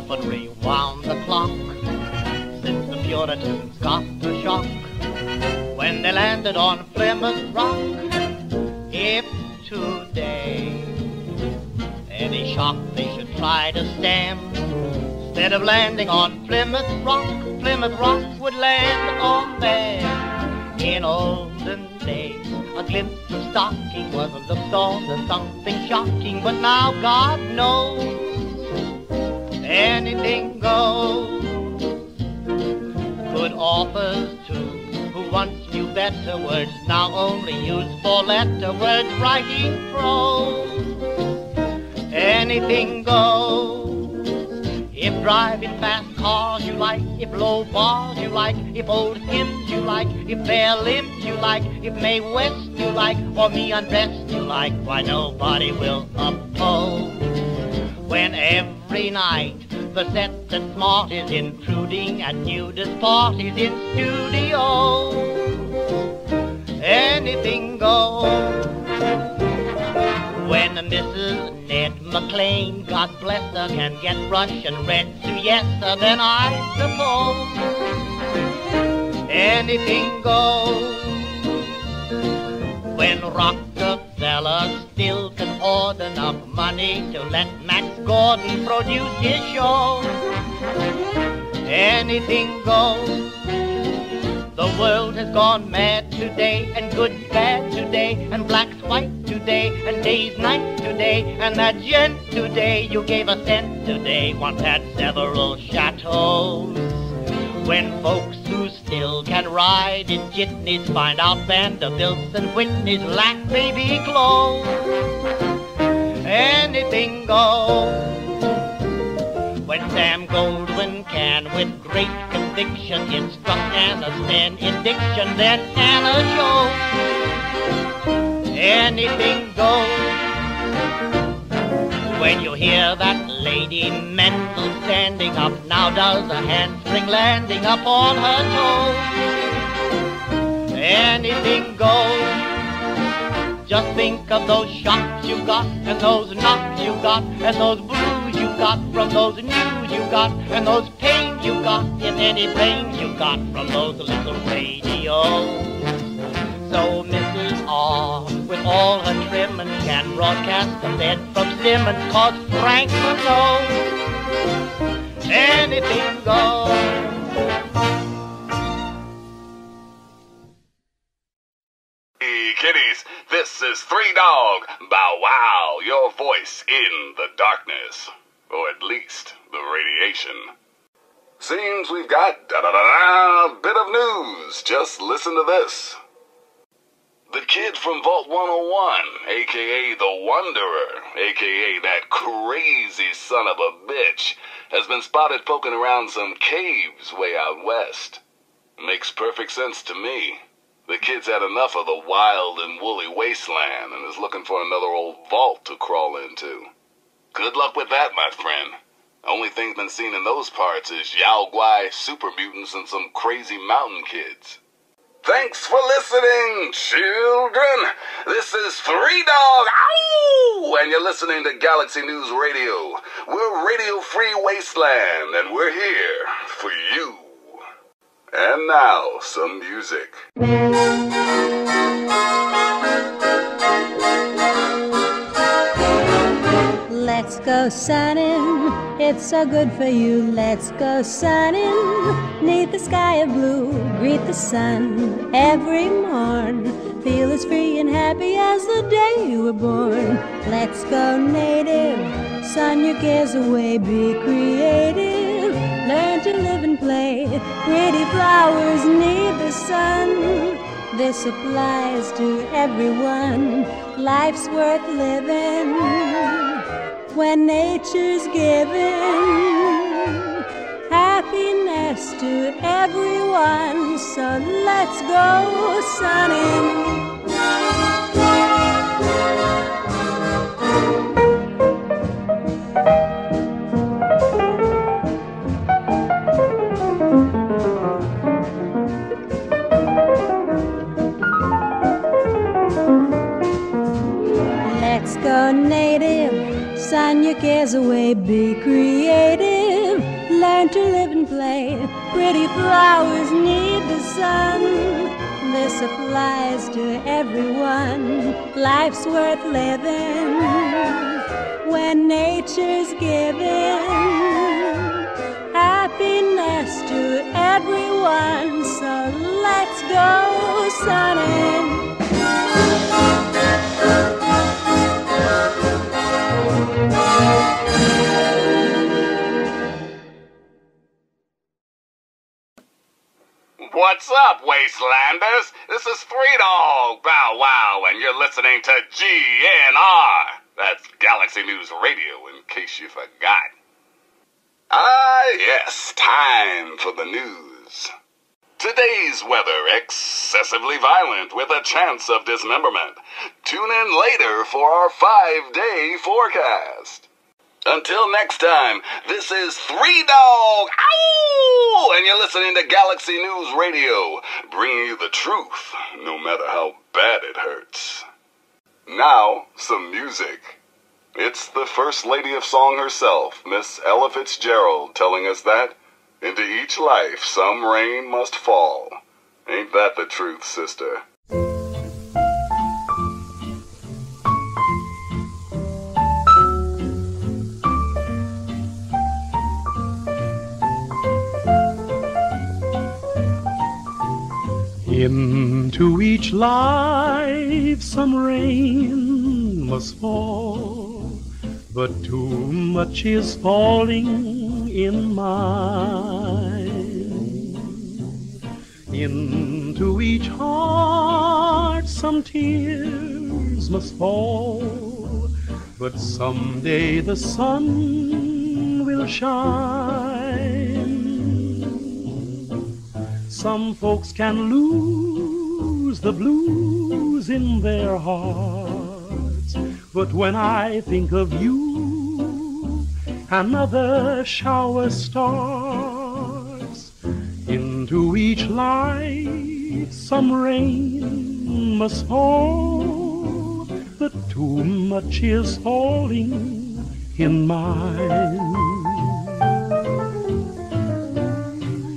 Often rewound the clock since the Puritans got the shock when they landed on Plymouth Rock. If today any shock they should try to stem, instead of landing on Plymouth Rock, Plymouth Rock would land on them. In olden days a glimpse of stocking was looked on as something shocking, but now God knows anything goes. Good offers too, who once knew better words, now only use for letter words, writing prose. Anything goes. If driving fast cars you like, if low bars you like, if old hymns you like, if bare limbs you like, if Mae West you like, or me undressed you like, why nobody will oppose. When every night the set that's smart is intruding at nudist parties in studios, anything goes. When Missus Ned McLean, God bless her, can get Russian red siesta. Then I suppose anything goes. When Rockefeller still can hoard enough money to let Max Gordon produce his show, anything goes. The world has gone mad today, and good's bad today, and black's white today, and day's night today, and that gent today you gave a cent today once had several chateaus. When folks who still can ride in jitneys find out Vanderbilts and Whitneys lack baby clothes, anything goes. When Sam Goldwyn can, with great conviction, instruct Anna Stan in diction, then Anna shows anything goes. When you hear that lady Mendel standing up, now does a handspring landing upon her toes, anything goes. Just think of those shots you got, and those knocks you got, and those blues you got, from those news you got, and those pains you got, if any pain you got, from those little radios. So Missus R, with all her trimmin', can broadcast the bed from Simmons, cause Frank will know anything goes. Hey kiddies, this is Three Dog. Bow wow, your voice in the darkness. Or at least the radiation. Seems we've got da da da da bit of news. Just listen to this. The kid from Vault one oh one, aka the Wanderer, aka that crazy son of a bitch, has been spotted poking around some caves way out west. Makes perfect sense to me. The kid's had enough of the wild and woolly wasteland and is looking for another old vault to crawl into. Good luck with that, my friend. Only thing been seen in those parts is Yao Guai, super mutants, and some crazy mountain kids. Thanks for listening, children. This is Three Dog, ow! And you're listening to Galaxy News Radio. We're radio-free wasteland, and we're here for you. And now, some music. Let's go sunning, it's so good for you. Let's go sunning, neath the sky of blue. Greet the sun every morn. Feel as free and happy as the day you were born. Let's go native, sun your cares away. Be creative, learn to live and play. Pretty flowers need the sun. This applies to everyone. Life's worth living when nature's given. Happiness to everyone. So let's go sunning. Go native, sun your cares away. Be creative, learn to live and play. Pretty flowers need the sun. This applies to everyone. Life's worth living when nature's given. Happiness to everyone. So let's go sunning. What's up, Wastelanders? This is Three Dog Bow Wow, and you're listening to G N R. That's Galaxy News Radio, in case you forgot. Ah, yes, time for the news. Today's weather, excessively violent with a chance of dismemberment. Tune in later for our five-day forecast. Until next time, this is Three Dog, ow! And you're listening to Galaxy News Radio, bringing you the truth, no matter how bad it hurts. Now, some music. It's the First Lady of Song herself, Miss Ella Fitzgerald, telling us that into each life some rain must fall. Ain't that the truth, sister? Into each life some rain must fall, but too much is falling in mine. Into each heart some tears must fall, but someday the sun will shine. Some folks can lose the blues in their hearts, but when I think of you, another shower starts. Into each life some rain must fall, but too much is falling in mine.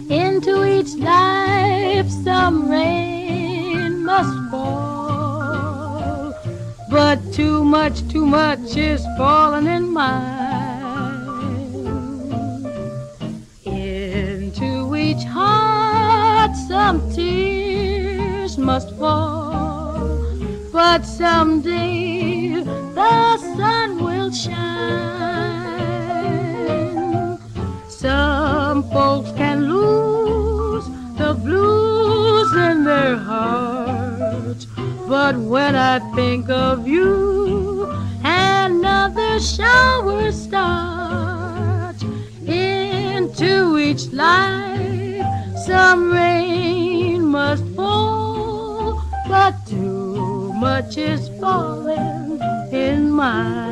Into each life some rain must fall, but too much, too much is falling in mine. Into each heart some tears must fall, but someday the sun will shine. Some folks can lose the blues in their hearts, but when I think of you, another shower starts. Into each life some rain must fall, but too much is falling in mine.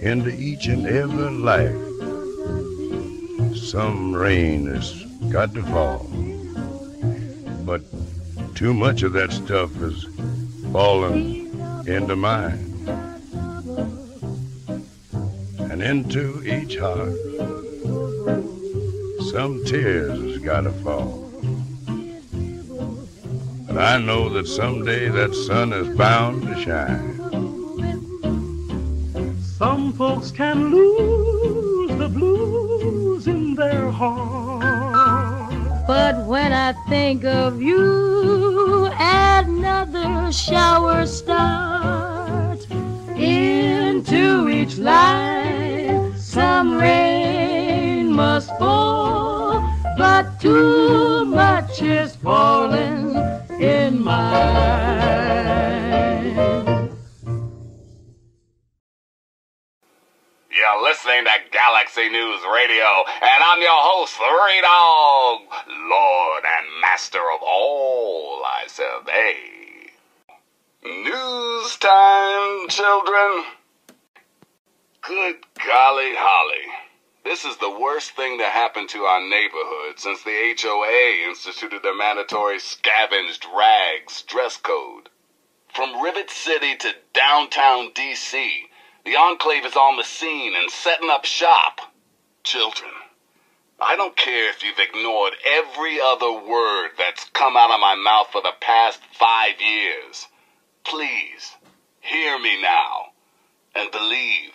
Into each and every life some rain has got to fall, but too much of that stuff has fallen into mine. And into each heart, some tears has got to fall. But I know that someday that sun is bound to shine. Some folks can lose the blues in their heart, but when I think of you, another shower starts. Into each life some rain must fall, but too much is falling in mine. You're listening to Galaxy News Radio, and I'm your host, Three Dog, Lord and Master of all I survey. News time, children. Good golly holly. This is the worst thing to happen to our neighborhood since the H O A instituted the mandatory scavenged rags dress code. From Rivet City to downtown D C, the Enclave is on the scene and setting up shop. Children, I don't care if you've ignored every other word that's come out of my mouth for the past five years. Please, hear me now and believe.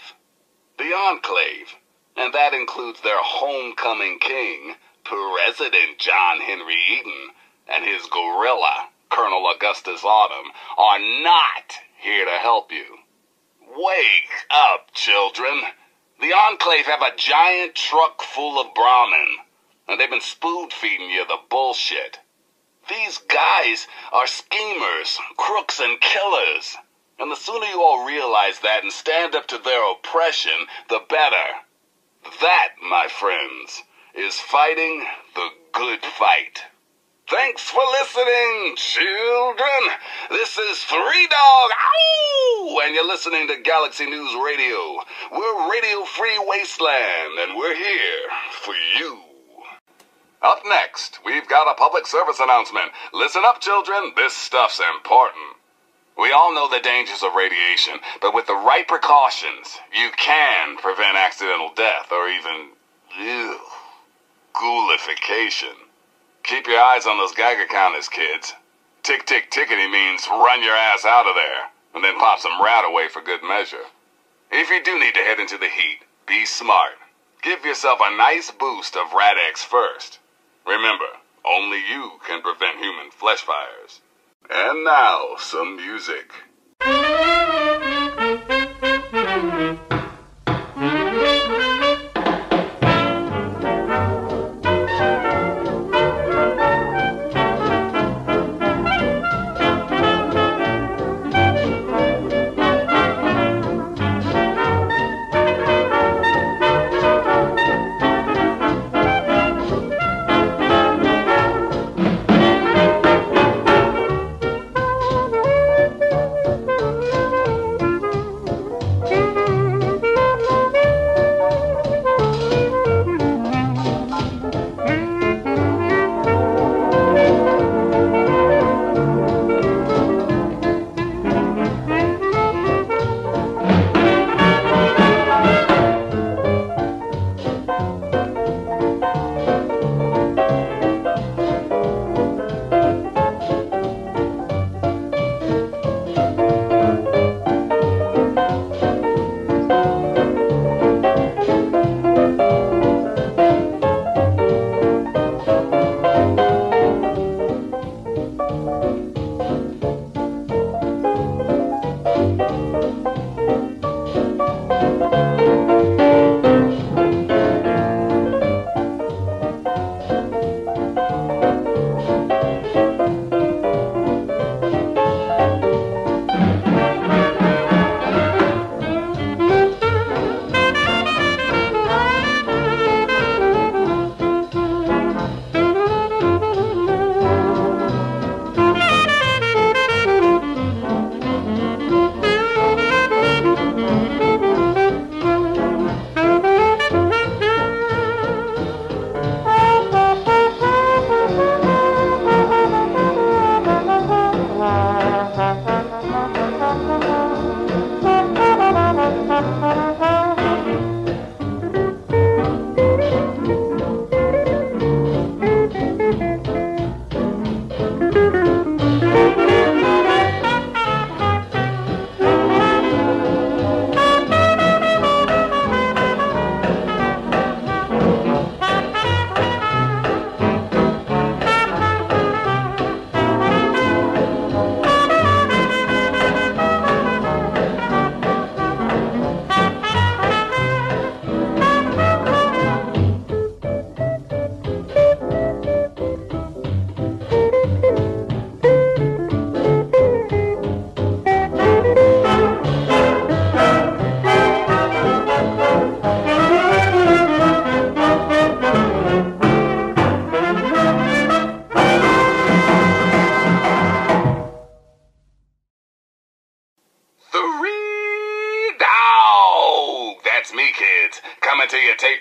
The Enclave, and that includes their homecoming king, President John Henry Eaton, and his gorilla, Colonel Augustus Autumn, are not here to help you. Wake up, children. The Enclave have a giant truck full of Brahmin, and they've been spoon-feeding you the bullshit. These guys are schemers, crooks, and killers, and the sooner you all realize that and stand up to their oppression, the better. That, my friends, is fighting the good fight. Thanks for listening, children. This is Three Dog, ow! And you're listening to Galaxy News Radio. We're Radio Free Wasteland, and we're here for you. Up next, we've got a public service announcement. Listen up, children. This stuff's important. We all know the dangers of radiation, but with the right precautions, you can prevent accidental death or even, ew, ghoulification. Keep your eyes on those Geiger counters, kids. Tick, tick, tickety means run your ass out of there, and then pop some rat away for good measure. If you do need to head into the heat, be smart. Give yourself a nice boost of Radex first. Remember, only you can prevent human flesh fires. And now, some music.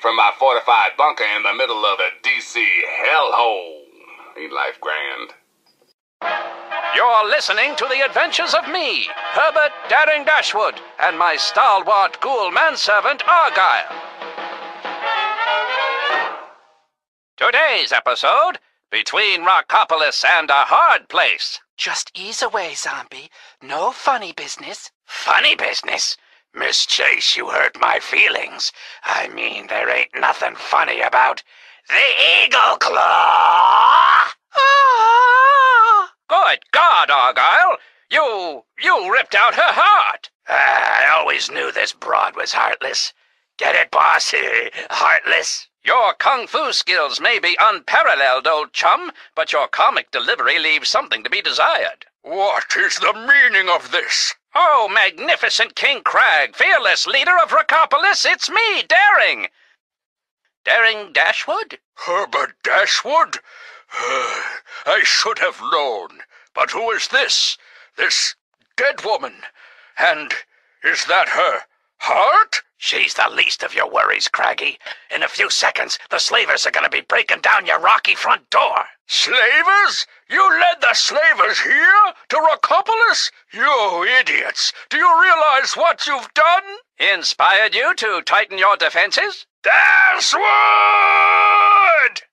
From my fortified bunker in the middle of a D C hellhole. Ain't life grand? You're listening to the adventures of me, Herbert Daring Dashwood, and my stalwart ghoul manservant, Argyle. Today's episode, Between Rockopolis and a Hard Place. Just ease away, zombie. No funny business. Funny business? Miss Chase, you hurt my feelings. I mean, there ain't nothing funny about the Eagle Claw! Ah! Good God, Argyle! You... you ripped out her heart! Uh, I always knew this broad was heartless. Get it, boss? Heartless? Your kung fu skills may be unparalleled, old chum, but your comic delivery leaves something to be desired. What is the meaning of this? Oh, magnificent King Crag, fearless leader of Rockopolis, it's me, Daring! Daring Dashwood? Herbert Dashwood? Uh, I should have known. But who is this? This dead woman? And is that her heart? She's the least of your worries, Craggy. In a few seconds, the slavers are going to be breaking down your rocky front door. Slavers? You led the slavers here? To Rockopolis? You idiots! Do you realize what you've done? Inspired you to tighten your defenses? Dashwood!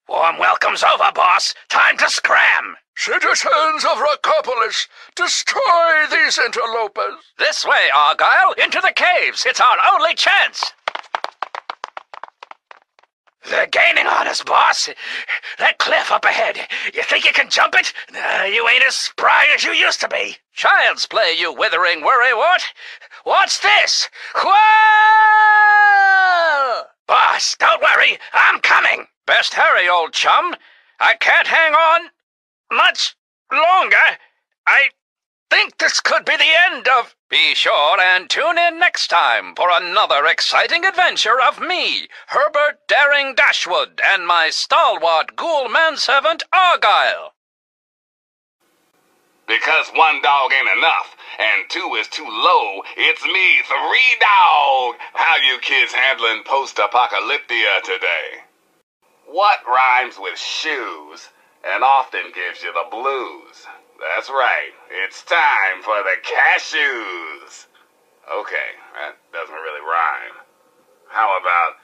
Warm welcome's over, boss. Time to scram! Citizens of Rockopolis, destroy these interlopers! This way, Argyle! Into the caves! It's our only chance! They're gaining on us, boss! That cliff up ahead! You think you can jump it? Uh, you ain't as spry as you used to be! Child's play, you withering worrywart! What's this? Whoa! Boss, don't worry! I'm coming! Best hurry, old chum. I can't hang on much longer. I think this could be the end of... Be sure and tune in next time for another exciting adventure of me, Herbert Daring Dashwood, and my stalwart ghoul manservant Argyle. Because one dog ain't enough, and two is too low, it's me, Three Dog. How you kids handling post-apocalyptia today? What rhymes with shoes and often gives you the blues? That's right, it's time for the cashews. Okay, that doesn't really rhyme. How about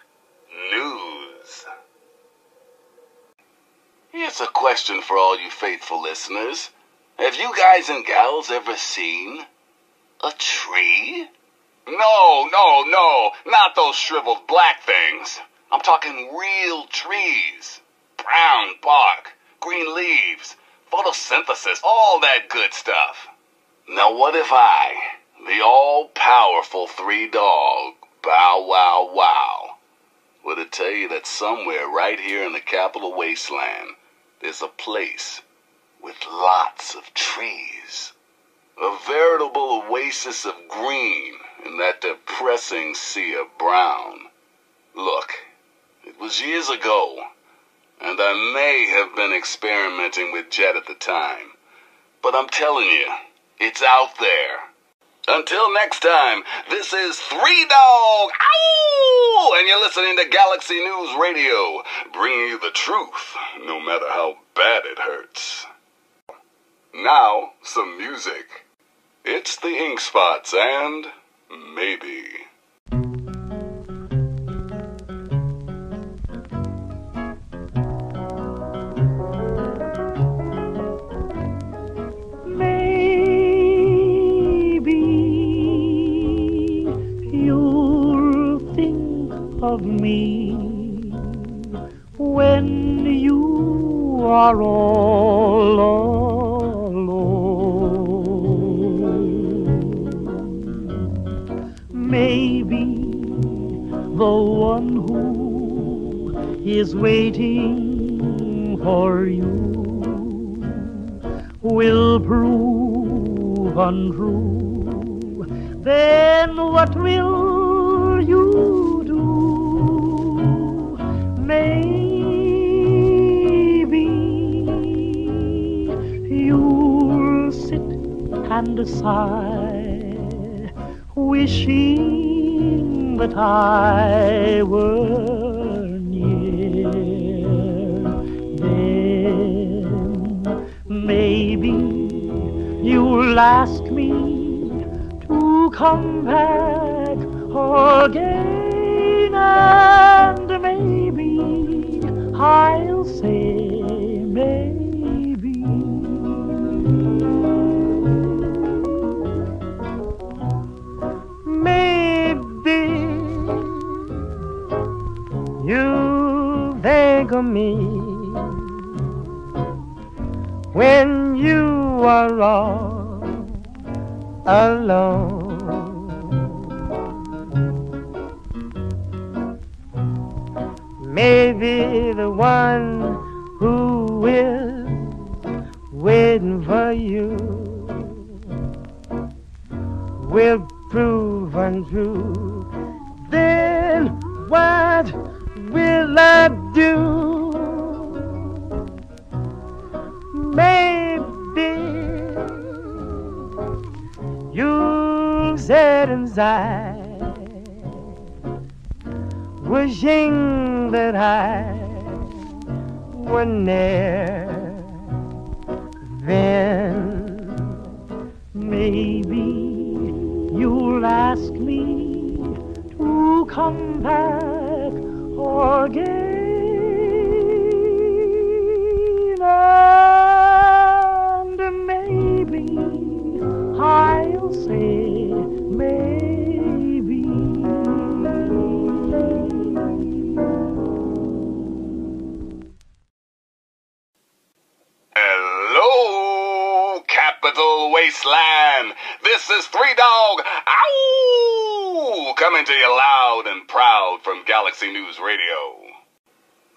news? Here's a question for all you faithful listeners. Have you guys and gals ever seen a tree? No, no, no, not those shriveled black things. I'm talking real trees, brown bark, green leaves, photosynthesis, all that good stuff. Now what if I, the all-powerful Three Dog, bow wow wow, were to tell you that somewhere right here in the Capital Wasteland, there's a place with lots of trees. A veritable oasis of green in that depressing sea of brown. Look. It was years ago, and I may have been experimenting with jet at the time, but I'm telling you, it's out there. Until next time, this is Three Dog, ow! And you're listening to Galaxy News Radio, bringing you the truth, no matter how bad it hurts. Now, some music. It's the Ink Spots and Maybe. Of me when you are all alone. Maybe the one who is waiting for you will prove untrue. Then what will you? Maybe you'll sit and sigh, wishing that I were near. Then maybe you'll ask me to come back again, and maybe I'll say maybe. Maybe you beg of me when you are all alone. Maybe the one who is waiting for you will prove untrue. Then what will I do? Maybe you've said and sighed, wishing that I were near. Then maybe you'll ask me to come back again, and maybe I'll say maybe. Hello, Capital Wasteland. This is Three Dog. Ow! Coming to you loud and proud from Galaxy News Radio.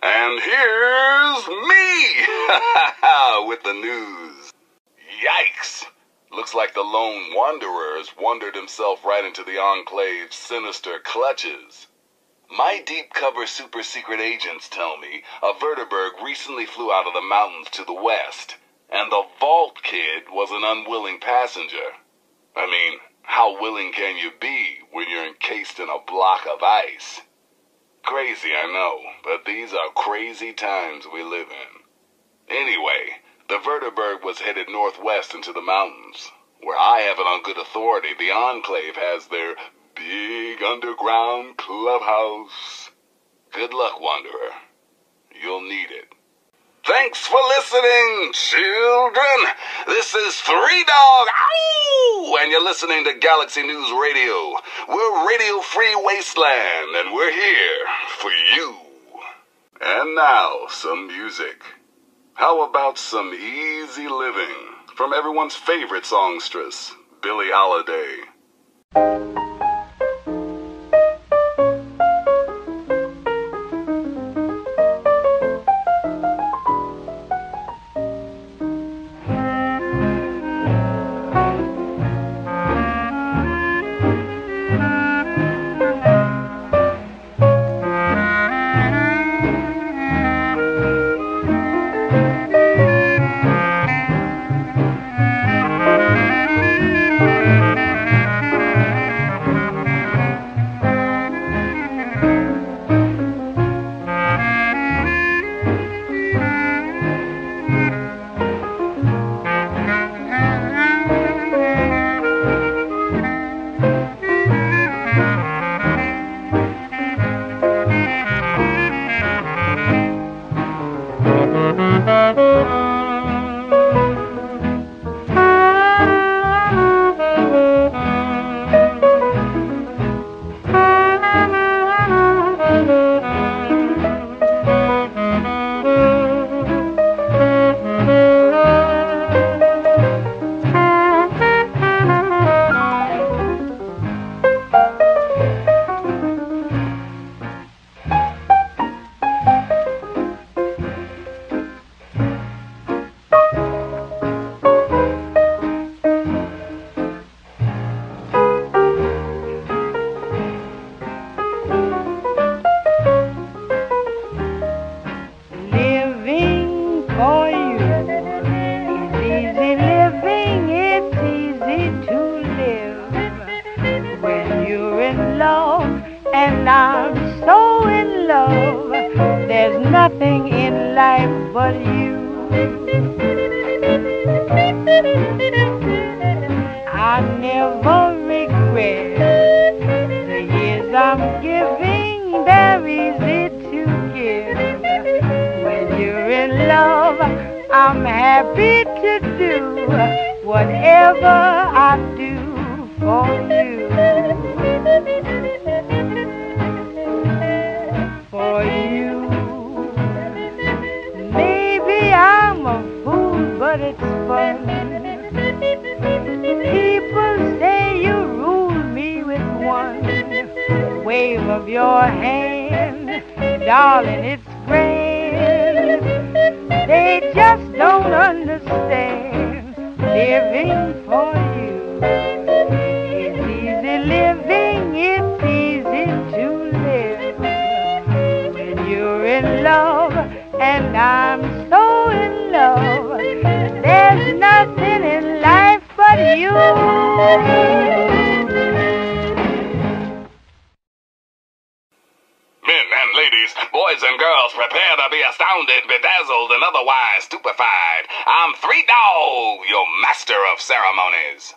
And here's me with the news. Yikes. Looks like the lone wanderer's wandered himself right into the Enclave's sinister clutches. My deep-cover super-secret agents tell me a Vertibird recently flew out of the mountains to the west, and the Vault Kid was an unwilling passenger. I mean, how willing can you be when you're encased in a block of ice? Crazy, I know, but these are crazy times we live in. Anyway, the Vertibird was headed northwest into the mountains, where I have it on good authority the Enclave has their big underground clubhouse. Good luck, Wanderer. You'll need it. Thanks for listening, children. This is Three Dog, ow! And you're listening to Galaxy News Radio. We're Radio Free Wasteland, and we're here for you. And now, some music. How about some easy living from everyone's favorite songstress, Billie Holiday? and otherwise stupefied, I'm Three Dog, your master of ceremonies.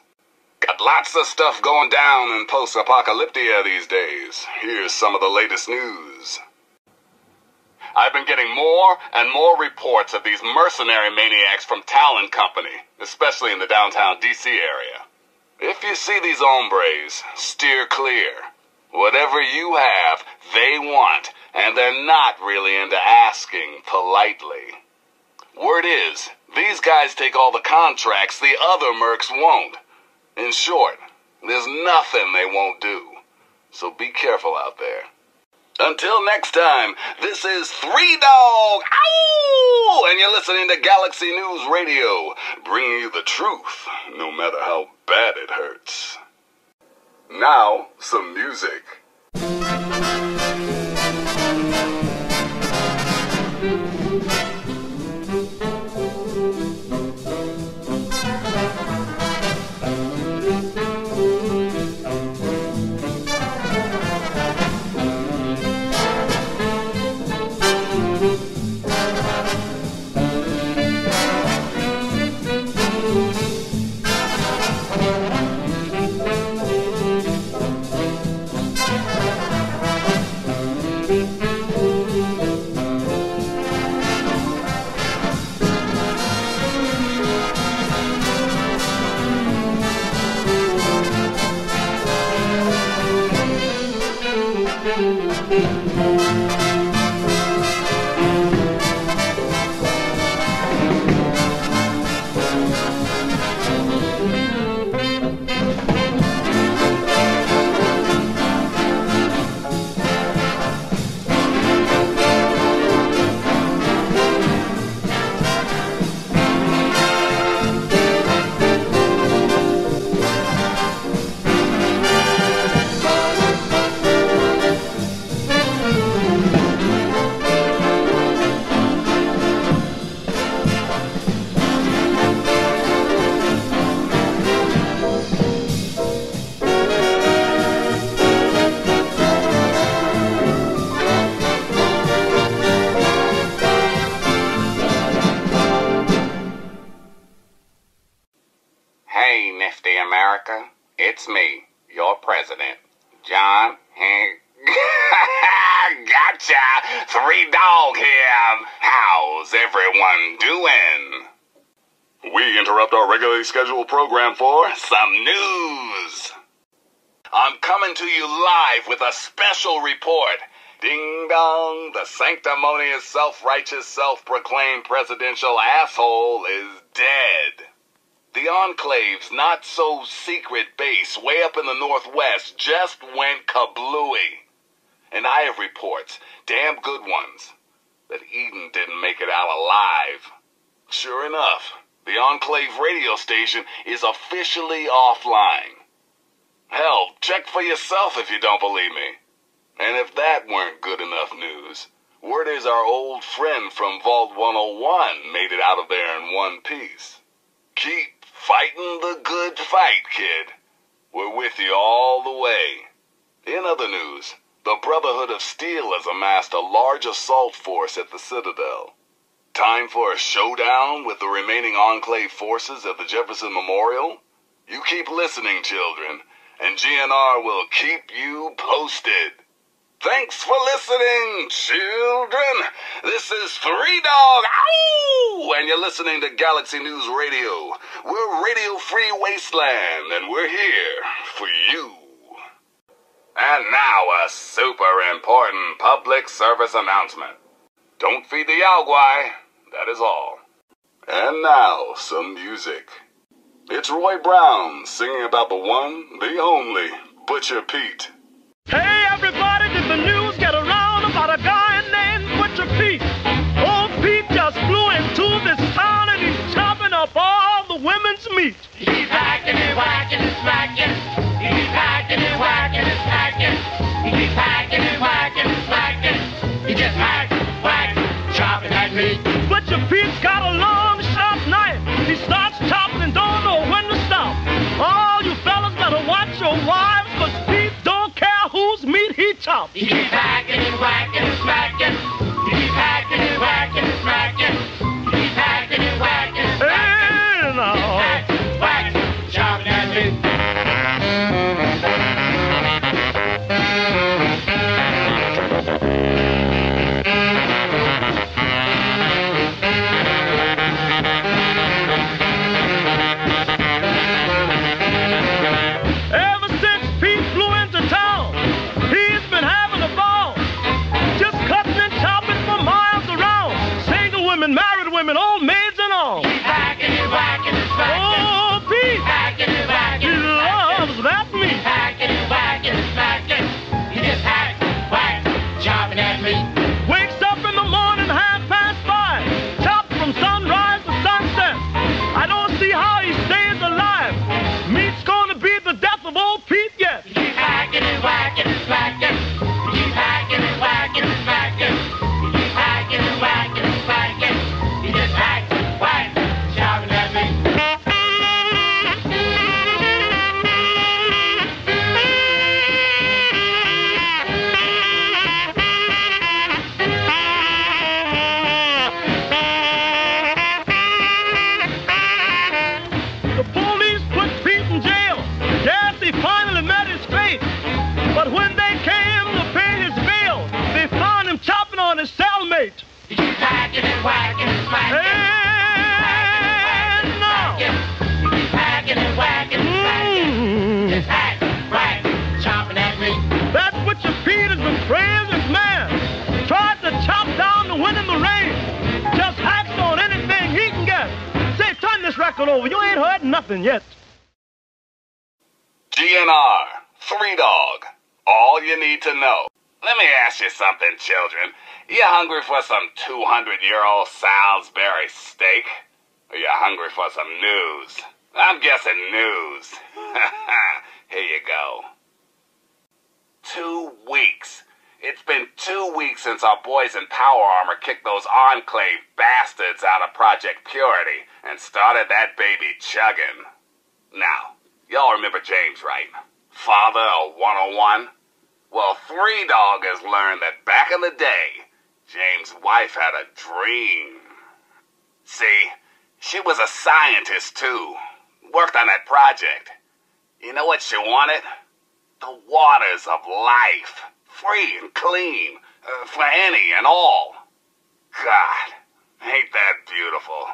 Got lots of stuff going down in post-apocalyptia these days. Here's some of the latest news. I've been getting more and more reports of these mercenary maniacs from Talon Company, especially in the downtown D C area. If you see these hombres, steer clear. Whatever you have, they want, and they're not really into asking politely. Word is, these guys take all the contracts the other mercs won't. In short, there's nothing they won't do. So be careful out there. Until next time, this is Three Dog, ow! And you're listening to Galaxy News Radio, bringing you the truth, no matter how bad it hurts. Now, some music. It's me, your president, John Hank. Gotcha! Three Dog here. How's everyone doing? We interrupt our regularly scheduled program for some news. I'm coming to you live with a special report. Ding dong, the sanctimonious, self-righteous, self-proclaimed presidential asshole is dead. The Enclave's not-so-secret base way up in the northwest just went kablooey. And I have reports, damn good ones, that Eden didn't make it out alive. Sure enough, the Enclave radio station is officially offline. Hell, check for yourself if you don't believe me. And if that weren't good enough news, word is our old friend from Vault one oh one made it out of there in one piece. Keep fighting the good fight, kid. We're with you all the way. In other news, the Brotherhood of Steel has amassed a large assault force at the Citadel. Time for a showdown with the remaining Enclave forces at the Jefferson Memorial? You keep listening, children, and G N R will keep you posted. Thanks for listening, children. This is Three Dog, ow! And you're listening to Galaxy News Radio. We're Radio Free Wasteland, and we're here for you. And now a super important public service announcement. Don't feed the Yao Guai, that is all. And now, some music. It's Roy Brown singing about the one, the only, Butcher Pete. Hey everybody, did the news get around about a guy named Butcher Pete? Old Pete just flew into this town and he's chopping up all the women's meat. He's hacking and whacking and smacking. He's hacking and whacking and smacking. He's hacking and whacking and smacking. He just hacks, whacks, chopping at me. Butcher Pete's got a long sharp knife. He starts chopping and don't know when to stop. All you fellas better watch your wives, cause Pete don't care whose meat he chops. He keeps hacking and whacking and smacking. He keeps hacking and whacking and smacking. women, married women, old maids and all. He's back and he's back and he's back. Oh, Pete. He's back and he's back. He loves that meat. He's back and he's back and he's back. He just hack, whack, chopping at me. Wakes up in the morning, half past five. Chopped from sunrise to sunset. I don't see how he stays alive. Meat's gonna be the death of old Pete yet. He's back and he's back and he's back. He's back and he's back and he's back. Over. You ain't heard nothing yet. G N R, Three Dog, all you need to know. Let me ask you something, children. You hungry for some two hundred year old Salisbury steak? Or you hungry for some news? I'm guessing news. Here you go. Two weeks. It's been two weeks since our boys in power armor kicked those Enclave bastards out of Project Purity and started that baby chugging. Now, y'all remember James, right? Father of one oh one? Well, Three Dog has learned that back in the day, James' wife had a dream. See, she was a scientist too, worked on that project. You know what she wanted? The waters of life. Free and clean, uh, for any and all. God, ain't that beautiful.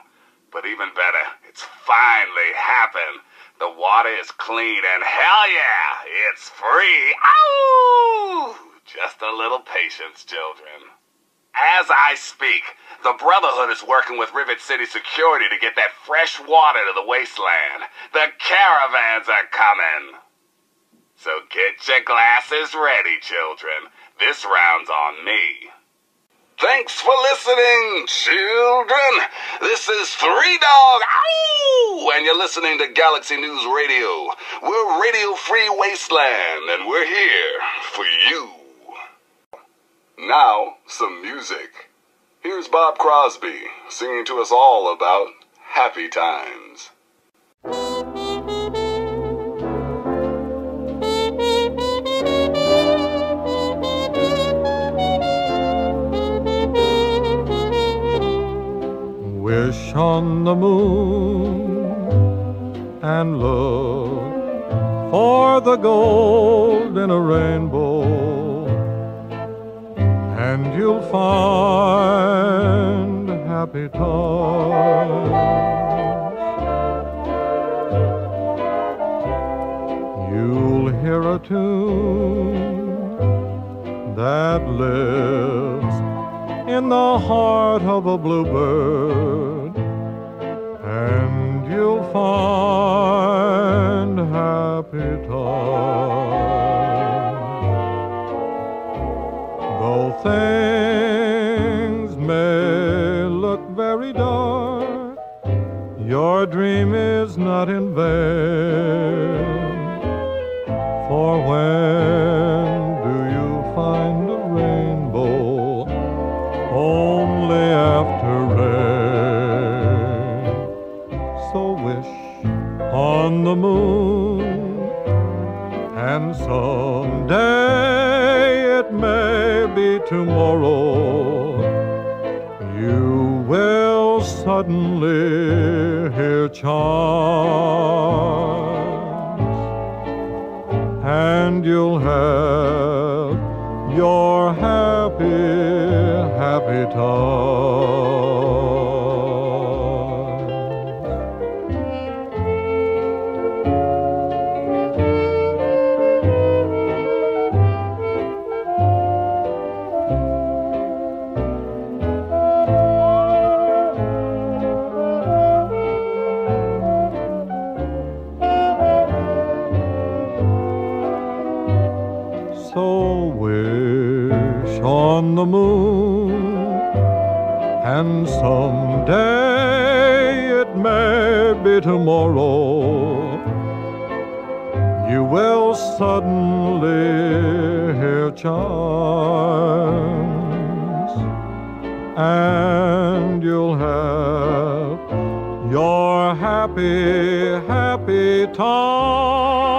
But even better, it's finally happened. The water is clean and hell yeah, it's free. Ow! Just a little patience, children. As I speak, the Brotherhood is working with Rivet City Security to get that fresh water to the wasteland. The caravans are coming. So get your glasses ready, children. This round's on me. Thanks for listening, children. This is Three Dog, ow! And you're listening to Galaxy News Radio. We're Radio Free Wasteland, and we're here for you. Now, some music. Here's Bob Crosby singing to us all about happy times. Wish on the moon and look for the gold in a rainbow, and you'll find happy times. You'll hear a tune that lives in the heart of a bluebird, and you'll find happy times. Though things may look very dark, your dream is not in vain, for when do you find only after rain? So wish on the moon, and someday it may be tomorrow, you will suddenly hear chimes, and you'll have your happy happy times. on the moon, and someday it may be tomorrow, you will suddenly hear chimes, and you'll have your happy, happy time.